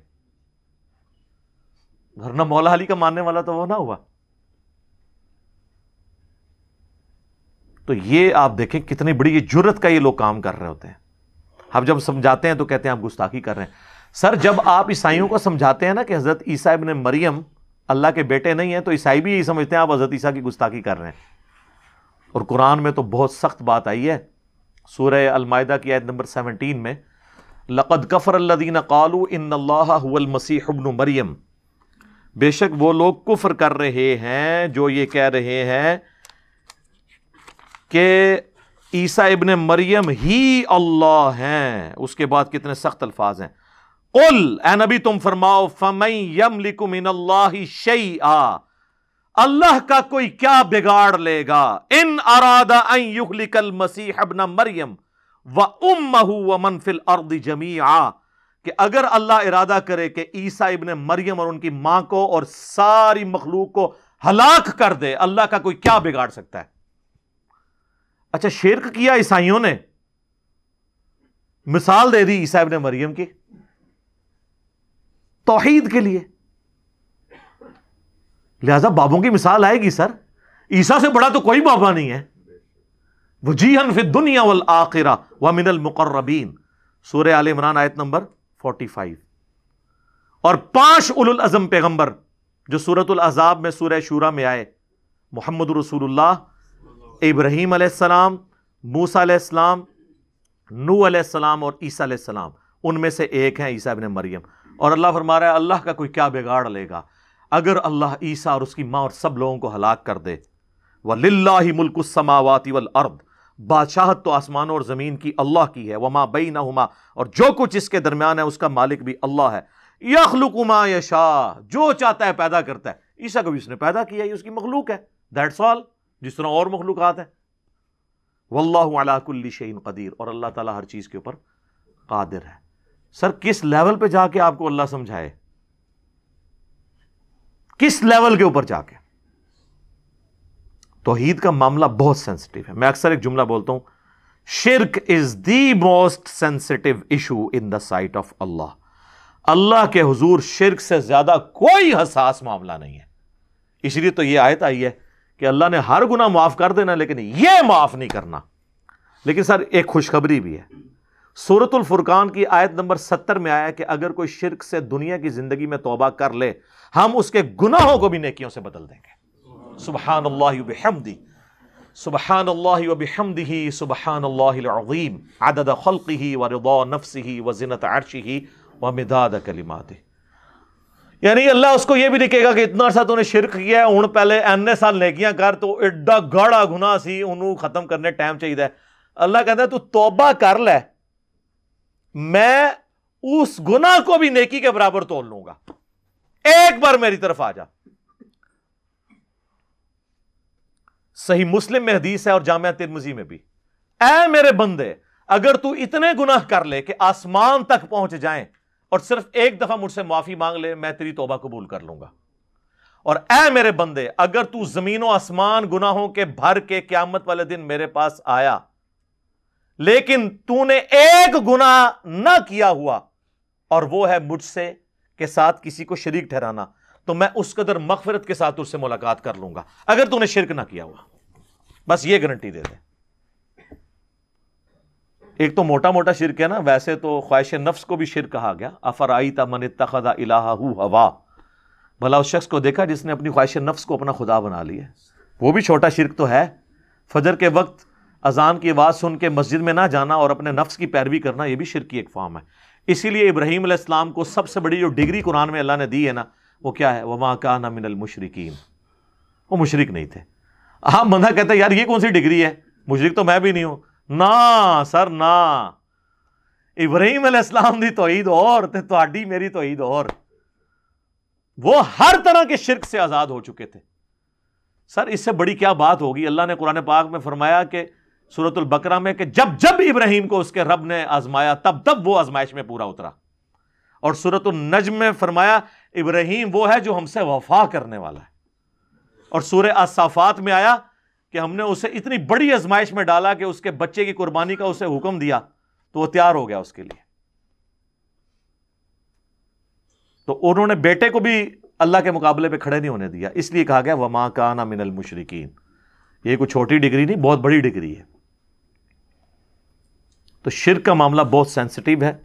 वरना मौला अली का मानने वाला तो वो ना हुआ। तो ये आप देखें कितनी बड़ी ये जुर्रत का ये लोग काम कर रहे होते हैं। हम जब समझाते हैं तो कहते हैं आप गुस्ताखी कर रहे हैं। सर, जब आप ईसाइयों को समझाते हैं ना कि हजरत ईसा इब्ने मरियम अल्लाह के बेटे नहीं हैं, तो ईसाई भी यही समझते हैं आप हजरत ईसा की गुस्ताखी कर रहे हैं। और कुरान में तो बहुत सख्त बात आई है, सूरह अल-माइदा की आयत नंबर 17 में, लक़द कफ़र अल्लज़ीना क़ालू इन्नल्लाहा हुवल मसीह इब्नु मरियम। बेशक वो लोग कुफ्र कर रहे हैं जो ये कह रहे हैं कि ईसा इब्ने मरियम ही अल्लाह हैं। उसके बाद कितने सख्त अल्फाज हैं, कुल ए नबी तुम फरमाओ, फमन यमलिकु मिनल्लाहि शैआ, अल्लाह का कोई क्या बिगाड़ लेगा, इन अरादा अन युहलिकल मसीह इब्न मरियम व उम्महु व मन फिल अर्दि जमीआ, कि अगर अल्लाह इरादा करे कि ईसा इब्न मरियम और उनकी मां को और सारी मखलूक को हलाक कर दे, अल्लाह का कोई क्या बिगाड़ सकता है। अच्छा, शिर्क किया ईसाइयों ने, मिसाल दे दी ईसा इब्न मरियम की तौहीद के लिए, लिहाजा बाबों की मिसाल आएगी। सर, ईसा से बड़ा तो कोई बाबा नहीं है। वजीहन फिद दुनिया वल आखिरा व मिनल मुकर्रबीन, सूरह आले इमरान आयत नंबर 45। और 5 उलुल अज़म पैगंबर जो सूरतुल अहज़ाब में, सूरह शूरा में आए, मोहम्मद रसूलुल्लाह, इब्राहीम अलैहिस्सलाम, मूसा अलैहिस्सलाम, नूह अलैहिस्सलाम और ईसा अलैहिस्सलाम, उनमें से एक हैं ईसा इब्ने मरियम। और अल्लाह फरमा रहा है अल्लाह का कोई क्या बिगाड़ लेगा अगर अल्लाह ईसा और उसकी माँ और सब लोगों को हलाक कर दे। वलिल्लाहि मुल्कुस समावाति वल अर्द, बादशाहत तो आसमान और ज़मीन की अल्लाह की है, वमा बैनहुमा, और जो कुछ इसके दरमियान है उसका मालिक भी अल्लाह है। यख्लुकु मा यशा, जो चाहता है पैदा करता है। ईसा को भी उसने पैदा किया, ये उसकी मखलूक है, दैट्स ऑल, जिस तरह और मखलूक़ात हैं। वल्लाहु अला कुल्ली शैइन क़दीर, और अल्लाह ताला हर चीज़ के ऊपर क़ादिर है। सर किस लेवल पे जाके आपको अल्लाह समझाए, किस लेवल के ऊपर जाके? तौहीद का मामला बहुत सेंसिटिव है। मैं अक्सर एक जुमला बोलता हूं, शिर्क is the most sensitive issue in the sight of अल्लाह। अल्लाह के हुजूर शिर्क से ज्यादा कोई हसास मामला नहीं है। इसलिए तो यह आयत आई है कि अल्लाह ने हर गुनाह माफ कर देना, लेकिन यह माफ नहीं करना। लेकिन सर एक खुशखबरी भी है, सूरतुल फुरकान की आयत नंबर 70 में आया कि अगर कोई शिर्क से दुनिया की जिंदगी में तौबा कर ले, हम उसके गुनाहों को भी नेकियों से बदल देंगे। सुबहानल्लाहि व बिहम्दी, सुबहानल्लाहि व बिहम्दिही, सुबहानल्लाहिल अज़ीम, अदद खल्क़िही व रिदा नफ्सिही व ज़िनत अर्शिही व मिदाद कलिमातिही। यानी अल्लाह उसको यह भी दिखेगा कि इतना अर्सा तूने शिरक किया है, उन पहले एने साल नेकियां कर, तो एड्डा गाढ़ा गुना सी उन्होंने खत्म करने टाइम चाहिए। अल्लाह कहता है तू तौबा कर ले, मैं उस गुनाह को भी नेकी के बराबर तोल लूंगा, एक बार मेरी तरफ आ जा। सही मुस्लिम में हदीस है और जामिया तिरमिजी में भी, ऐ मेरे बंदे, अगर तू इतने गुनाह कर ले कि आसमान तक पहुंच जाएं और सिर्फ एक दफा मुझसे माफी मांग ले, मैं तेरी तौबा कबूल कर लूंगा। और ऐ मेरे बंदे, अगर तू जमीनों आसमान गुनाहों के भर के क्यामत वाले दिन मेरे पास आया, लेकिन तूने एक गुनाह ना किया हुआ, और वो है मुझसे के साथ किसी को शरीक ठहराना, तो मैं उस कदर मगफिरत के साथ उससे मुलाकात कर लूंगा, अगर तूने शिर्क ना किया हुआ। बस ये गारंटी दे दे। एक तो मोटा मोटा शिर्क है ना, वैसे तो ख्वाहिश नफ्स को भी शिर्क कहा गया। अफराइता मन इत्तखज़ इलाहहू हवा, भला उस शख्स को देखा जिसने अपनी ख्वाहिश नफ्स को अपना खुदा बना लिया। वो भी छोटा शिर्क तो है। फजर के वक्त अजान की आवाज़ सुन के मस्जिद में ना जाना और अपने नफ्स की पैरवी करना, यह भी शिर्क की एक फॉर्म है। इसीलिए इब्राहीम अलैहिस्सलाम को सबसे बड़ी जो डिग्री कुरान में अल्लाह ने दी है ना, वो क्या है? वमा काना मिनल मुशरिकीन, वो मुशरिक नहीं थे। आप बंदा कहते हैं यार ये कौन सी डिग्री है, मुशरिक तो मैं भी नहीं हूँ। ना सर ना, इब्राहिम अलैहिस्सलाम दी तौहीद और ते तुहाडी मेरी तौहीद और। वो हर तरह के शिर्क से आज़ाद हो चुके थे। सर इससे बड़ी क्या बात होगी? अल्लाह ने कुरान पाक में फरमाया कि सूरतुल बकरा में कि जब जब इब्राहीम को उसके रब ने आजमाया तब तब वो आजमाइश में पूरा उतरा। और सूरतुल नज्म में फरमाया इब्राहीम वो है जो हमसे वफा करने वाला है। और सूरह अस्साफात में आया कि हमने उसे इतनी बड़ी आजमाइश में डाला कि उसके बच्चे की कुर्बानी का उसे हुक्म दिया, तो वो तैयार हो गया उसके लिए। तो उन्होंने बेटे को भी अल्लाह के मुकाबले पे खड़े नहीं होने दिया, इसलिए कहा गया वमा काना मिनल मुशरिकीन। ये कोई छोटी डिग्री नहीं, बहुत बड़ी डिग्री है। तो शिर्क का मामला बहुत सेंसिटिव है।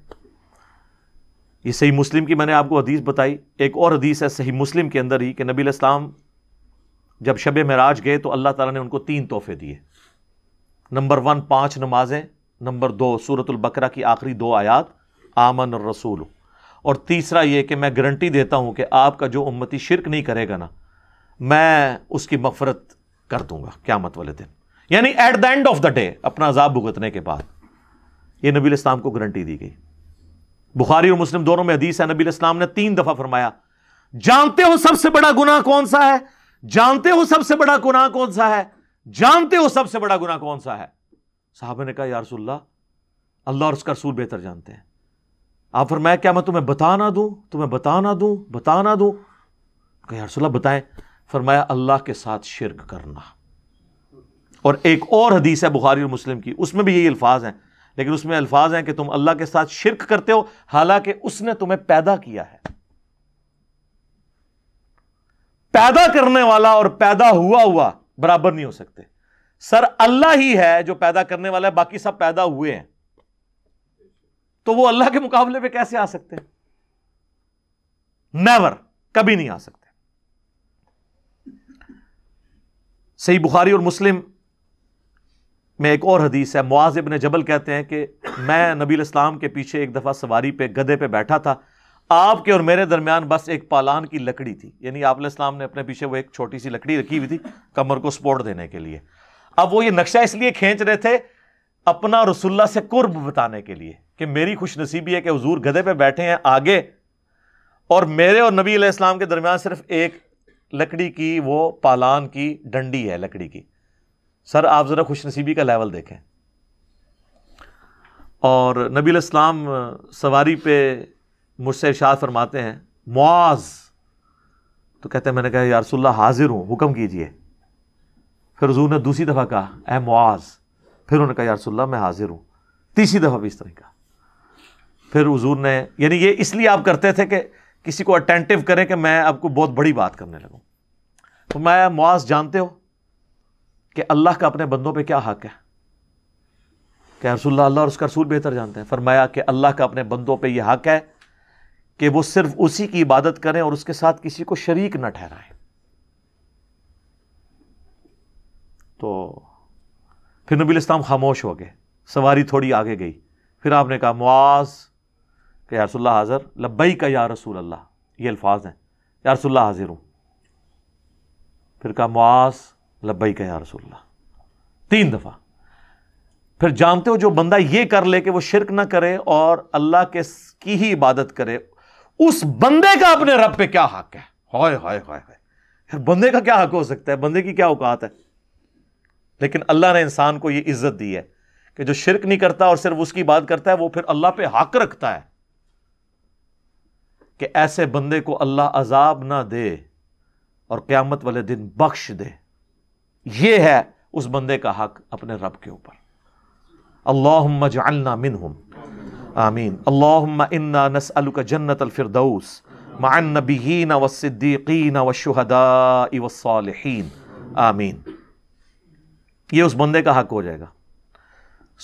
ये सही मुस्लिम की मैंने आपको हदीस बताई। एक और हदीस है सही मुस्लिम के अंदर ही कि नबी अलैहिस्सलाम जब शबे मेराज गए तो अल्लाह ताला ने उनको 3 तोहफे दिए। नंबर 1 5 नमाजें, नंबर 2 सूरतुल बकरा की आखिरी 2 आयात आमन रसूल, और तीसरा ये कि मैं गारंटी देता हूँ कि आपका जो उम्मती शिरक नहीं करेगा ना, मैं उसकी मगफरत कर दूंगा क़यामत वाले दिन, यानी at the end of the day, अपना अजाब भुगतने के बाद। ये नबी अलैहिस्सलाम को गारंटी दी गई। बुखारी और मुस्लिम दोनों में हदीस है, नबी अलैहिस्सलाम ने 3 दफ़ा फरमाया, जानते हो सबसे बड़ा गुनाह कौन सा है? जानते हो सबसे बड़ा गुनाह कौन सा है? जानते हो सबसे बड़ा गुनाह कौन सा है? साहबा ने कहा या रसूलल्लाह, अल्लाह और उसका रसूल बेहतर जानते हैं। आप फरमाया क्या मैं तुम्हें बता ना दूं, तुम्हें बता ना दूं, बता ना दूं? कहा या रसूलल्लाह बताएं। फरमाया अल्लाह के साथ शिर्क करना। और एक और हदीस है बुखारी और मुस्लिम की, उसमें भी यही अल्फाज हैं, लेकिन उसमें अल्फाज हैं कि तुम अल्लाह के साथ शिर्क करते हो हालांकि उसने तुम्हें पैदा किया है। पैदा करने वाला और पैदा हुआ बराबर नहीं हो सकते। सर अल्लाह ही है जो पैदा करने वाला है, बाकी सब पैदा हुए हैं, तो वो अल्लाह के मुकाबले पे कैसे आ सकते हैं? नेवर, कभी नहीं आ सकते। सही बुखारी और मुस्लिम में एक और हदीस है, मुआज़ इब्न जबल कहते हैं कि मैं नबी अलैहिस्सलाम के पीछे एक दफा सवारी पे गधे पे बैठा था, आपके और मेरे दरमियान बस एक पालान की लकड़ी थी, यानी आप अलैहिस्सलाम ने अपने पीछे वो एक छोटी सी लकड़ी रखी हुई थी कमर को सपोर्ट देने के लिए। अब वो ये नक्शा इसलिए खींच रहे थे अपना रसूलुल्लाह से कुर्ब बताने के लिए कि मेरी खुशनसीबी है कि हुजूर गधे पे बैठे हैं आगे और मेरे और नबी अलैहिस्सलाम के दरमियान सिर्फ एक लकड़ी की वो पालान की डंडी है लकड़ी की। सर आप ज़रा खुशनसीबी का लेवल देखें। और नबी अलैहिस्सलाम सवारी पे मुझसे इरशाद फरमाते हैं मुआज़, तो कहते हैं मैंने कहा या रसूलल्लाह हाजिर हूँ हुक्म कीजिए। फिर हुजूर ने दूसरी दफ़ा कहा ए मुआज़, फिर उन्होंने कहा या रसूलल्लाह मैं हाजिर हूँ, तीसरी दफ़ा भी इस तरह कहा। फिर हुजूर ने, यानी ये इसलिए आप करते थे कि किसी को अटेंटिव करें कि मैं आपको बहुत बड़ी बात करने लगूँ। तो मैं मुआज़ जानते हो कि अल्लाह का अपने बंदों पे क्या हक है? कि रसूलल्लाह अल्लाह और उसका रसूल बेहतर जानते हैं। फरमाया कि अल्लाह का अपने बंदों पे यह हक है कि वो सिर्फ उसी की इबादत करें और उसके साथ किसी को शरीक न ठहराएं। तो फिर नबी अलैहिस्सलाम खामोश हो गए, सवारी थोड़ी आगे गई। फिर आपने कहा मुआज़ कि या रसूलल्लाह हाज़िर, लब्बैक या रसूलल्लाह, ये अल्फाज हैं या रसूलल्लाह हाज़िर हूँ। फिर कहा मुआज़ लब्बैक या रसूलल्लाह, तीन दफ़ा। फिर जानते हो जो बंदा ये कर ले कि वो शिरक ना करे और अल्लाह के की ही इबादत करे, उस बंदे का अपने रब पे क्या हक है? हाय हाय हाय हाय, बंदे का क्या हक हो सकता है? बंदे की क्या औकात है? लेकिन अल्लाह ने इंसान को ये इज्जत दी है कि जो शिरक नहीं करता और सिर्फ उसकी बात करता है वो फिर अल्लाह पे हक रखता है कि ऐसे बंदे को अल्लाह अजाब ना दे और क़यामत वाले दिन बख्श दे। ये है उस बंदे का हक अपने रब के ऊपर। अल्लाहुम्मा जअलना मिनहुम, आमीन। अल्लाहुम्मा इन्ना नसअलुका जन्नतल फिरदौस मअन नबिय्यीन वस्सिद्दीकीन वश्शुहदाई वस्सालिहीन, आमीन। ये उस बंदे का हक हो जाएगा।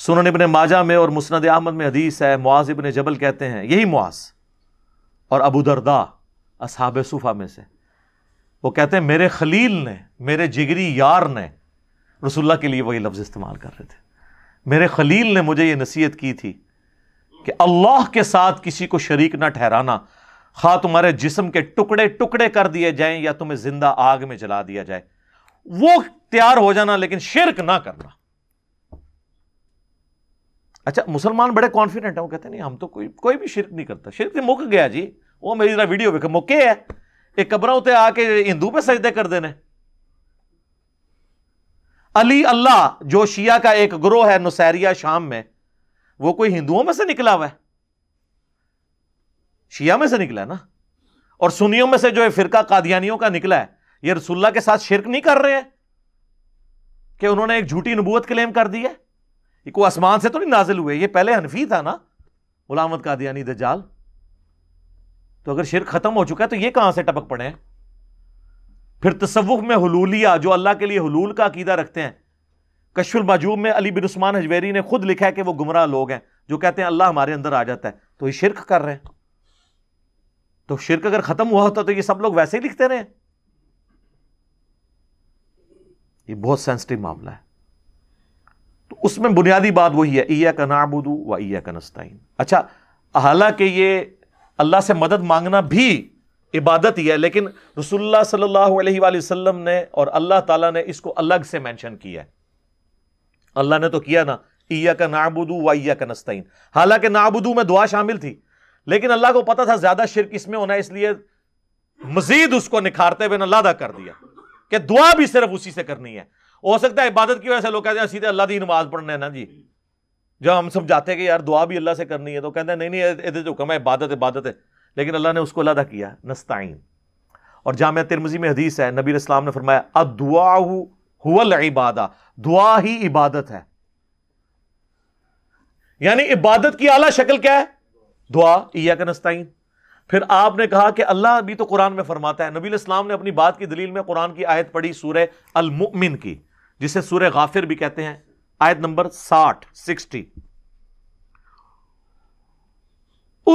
सुनन इब्न माजा में और मुस्नद अहमद में हदीस है, मुआज़ इब्न जबल कहते हैं, यही मुआज़ और अबू दरदा असहाबे सूफा में से, वो कहते हैं मेरे खलील ने, मेरे जिगरी यार ने, रसूलल्लाह के लिए वही लफ्ज़ इस्तेमाल कर रहे थे, मेरे खलील ने मुझे ये नसीहत की थी कि अल्लाह के साथ किसी को शरीक ना ठहराना, खा तुम्हारे जिस्म के टुकड़े टुकड़े कर दिए जाएं या तुम्हें जिंदा आग में जला दिया जाए, वो तैयार हो जाना, लेकिन शिरक ना करना। अच्छा, मुसलमान बड़े कॉन्फिडेंट हैं, वो कहते हैं नहीं हम तो कोई भी शिरक नहीं करता, शिरक से मुक गया जी। वो मेरी तरह वीडियो में मुके है, एक कब्रों उते आके हिंदू पे सजदे कर देने। अली अल्लाह जो शिया का एक ग्रोह है नुसैरिया शाम में, वो कोई हिंदुओं में से निकला हुआ है? शिया में से निकला है ना। और सुनियों में से जो फिरका कादियानियों का निकला है, ये रसूलल्लाह के साथ शिरक नहीं कर रहे हैं कि उन्होंने एक झूठी नबूवत क्लेम कर दी है? ये कोई आसमान से तो नहीं नाजिल हुए, ये पहले हनफी था ना, गुलाम अहमद कादियानी दज्जाल। तो अगर शिरक खत्म हो चुका है तो ये कहां से टपक पड़े हैं? फिर तसव्वुफ में हुलूलिया जो अल्लाह के लिए हुलूल का अकीदा रखते हैं, कश्फुल माजूब में अली बिन उस्मान हजवेरी ने खुद लिखा है कि वो गुमराह लोग हैं जो कहते हैं अल्लाह हमारे अंदर आ जाता है, तो ये शिरक कर रहे हैं। तो शिरक अगर खत्म हुआ होता तो ये सब लोग वैसे ही लिखते रहे। ये बहुत सेंसिटिव मामला है, तो उसमें बुनियादी बात वही है, इय्याका नअबुदु व इय्याका नस्ताईन। अच्छा, हालांकि ये अल्लाह से मदद मांगना भी इबादत ही है, लेकिन रसूलुल्लाह सल्लल्लाहु अलैहि वसल्लम ने और अल्लाह ताला ने इसको अलग से मेंशन किया है। अल्लाह ने तो किया ना, इय्याका नअबुदु व इय्याका नस्तईन, हालांकि नअबुदु में दुआ शामिल थी, लेकिन अल्लाह को पता था ज्यादा शिरक इसमें होना है, इसलिए मजीद उसको निखारते हुए नालादा कर दिया कि दुआ भी सिर्फ उसी से करनी है। हो सकता है इबादत की वजह से लोग कहते हैं सीधे अल्लाह की नमाज पढ़ना है ना जी, जब हम समझाते हैं कि यार दुआ भी अल्लाह से करनी है तो कहते हैं नहीं नहीं ये जो हुक्म है इबादत इबादत है, लेकिन अल्लाह ने उसको अलग किया नस्ताइन। और जामिया तिरमिज़ी में हदीस है, नबी अलैहिस्सलाम ने फरमाया अद्दुआ हुवल इबादा, दुआ ही इबादत है। यानी इबादत की आला शक्ल क्या है? दुआ, इय्याका नस्ताइन। फिर आपने कहा कि अल्लाह भी तो कुरान में फरमाता है, नबी अलैहिस्सलाम ने अपनी बात की दलील में कुरान की आयत पढ़ी सूरह अल मुमिन की, जिसे सूरह गाफिर भी कहते हैं, आयत नंबर 60।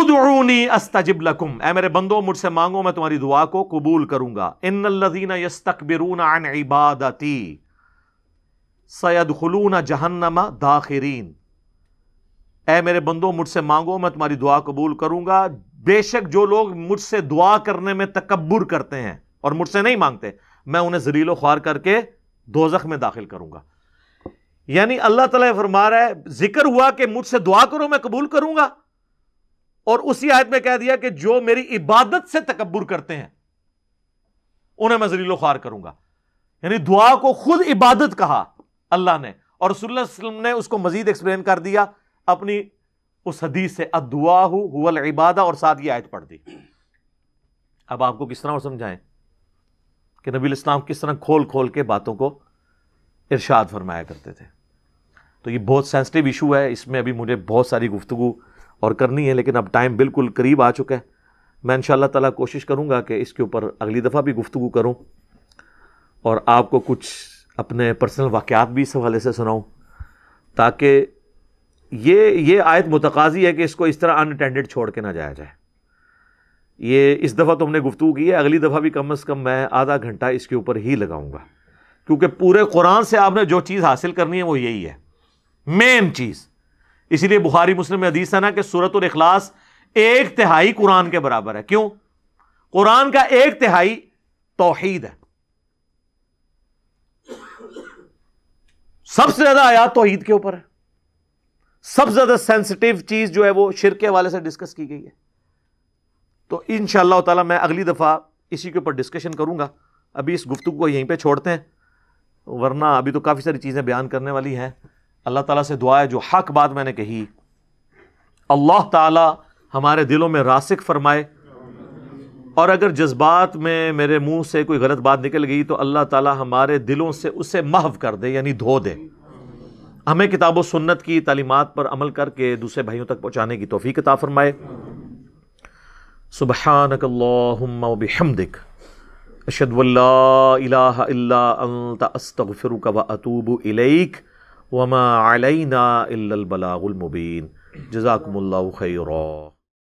उदऊनी अस्तजिब लकुम, ऐ मेरे बंदो मुझसे मांगो मैं तुम्हारी दुआ को कबूल करूंगा। इन्नल्लज़ीना यस्तकबिरून अन इबादती सयदखुलून जहन्नमा दाखिरीन, ऐ मेरे बंदो मुझसे मांगो मैं तुम्हारी दुआ कबूल करूंगा, बेशक जो लोग मुझसे दुआ करने में तकब्बुर करते हैं और मुझसे नहीं मांगते, मैं उन्हें ज़लील व ख्वार करके दोज़ख में दाखिल करूंगा। यानी अल्लाह ताला फरमा रहा है, जिक्र हुआ कि मुझसे दुआ करो मैं कबूल करूंगा, और उसी आयत में कह दिया कि जो मेरी इबादत से तकब्बुर करते हैं उन्हें मैं ज़लील व ख़्वार करूंगा। यानी दुआ को खुद इबादत कहा अल्लाह ने, और रसूलुल्लाह सल्लल्लाहु अलैहि वसल्लम ने उसको मजीद एक्सप्लेन कर दिया अपनी उस हदीस से, अद्दुआ हुवल इबादा, और साथ ये आयत पढ़ दी। अब आपको किस तरह और समझाएं कि नबी अलैहिस्सलाम किस तरह खोल खोल के बातों को इरशाद फरमाया करते थे। तो ये बहुत सेंसिटिव इशू है, इसमें अभी मुझे बहुत सारी गुफ्तगू और करनी है, लेकिन अब टाइम बिल्कुल करीब आ चुका है। मैं इंशाअल्लाह ताला कोशिश करूँगा कि इसके ऊपर अगली दफ़ा भी गुफ्तगू करूँ और आपको कुछ अपने पर्सनल वाक़यात भी इस हवाले से सुनाऊँ, ताकि ये आयत मुतकाज़ी है कि इसको इस तरह अनअटेंडेड छोड़ के ना जाया जाए। ये इस दफ़ा तो हमने गुफ्तगू की है, अगली दफ़ा भी कम से कम मैं आधा घंटा इसके ऊपर ही लगाऊँगा, क्योंकि पूरे कुरान से आपने जो चीज़ हासिल करनी है वो यही है मेन चीज़। इसीलिए बुखारी मुस्लिम में हदीस है ना कि सूरतुल इखलास एक तिहाई कुरान के बराबर है। क्यों? कुरान का एक तिहाई तौहीद है, सबसे ज्यादा आयात तौहीद के ऊपर है, सबसे ज्यादा सेंसिटिव चीज जो है वो शिर्क के हवाले से डिस्कस की गई है। तो इंशाअल्लाह ताला मैं अगली दफा इसी के ऊपर डिस्कशन करूंगा, अभी इस गुफ्तगू को यहीं पे छोड़ते हैं, वरना अभी तो काफी सारी चीजें बयान करने वाली हैं। अल्लाह ताला से दुआ है जो हक बात मैंने कही अल्लाह ताला हमारे दिलों में रासिक फरमाए, और अगर जज्बात में मेरे मुंह से कोई गलत बात निकल गई तो अल्लाह ताला हमारे दिलों से उसे महव कर दे, यानी धो दे। हमें किताब व सुन्नत की तालीमात पर अमल करके दूसरे भाइयों तक पहुँचाने की तौफीक अता फरमाए। सुबहानक अल्लाहुम्मा व बिहम्दिक अशहदु अल्ला इलाहा इल्ला अंत अस्तगफिरुक व अतूबु इलैक वमा अलैना इल्लल बलागुल मुबीन। जज़ाकुमुल्लाहु खैरा।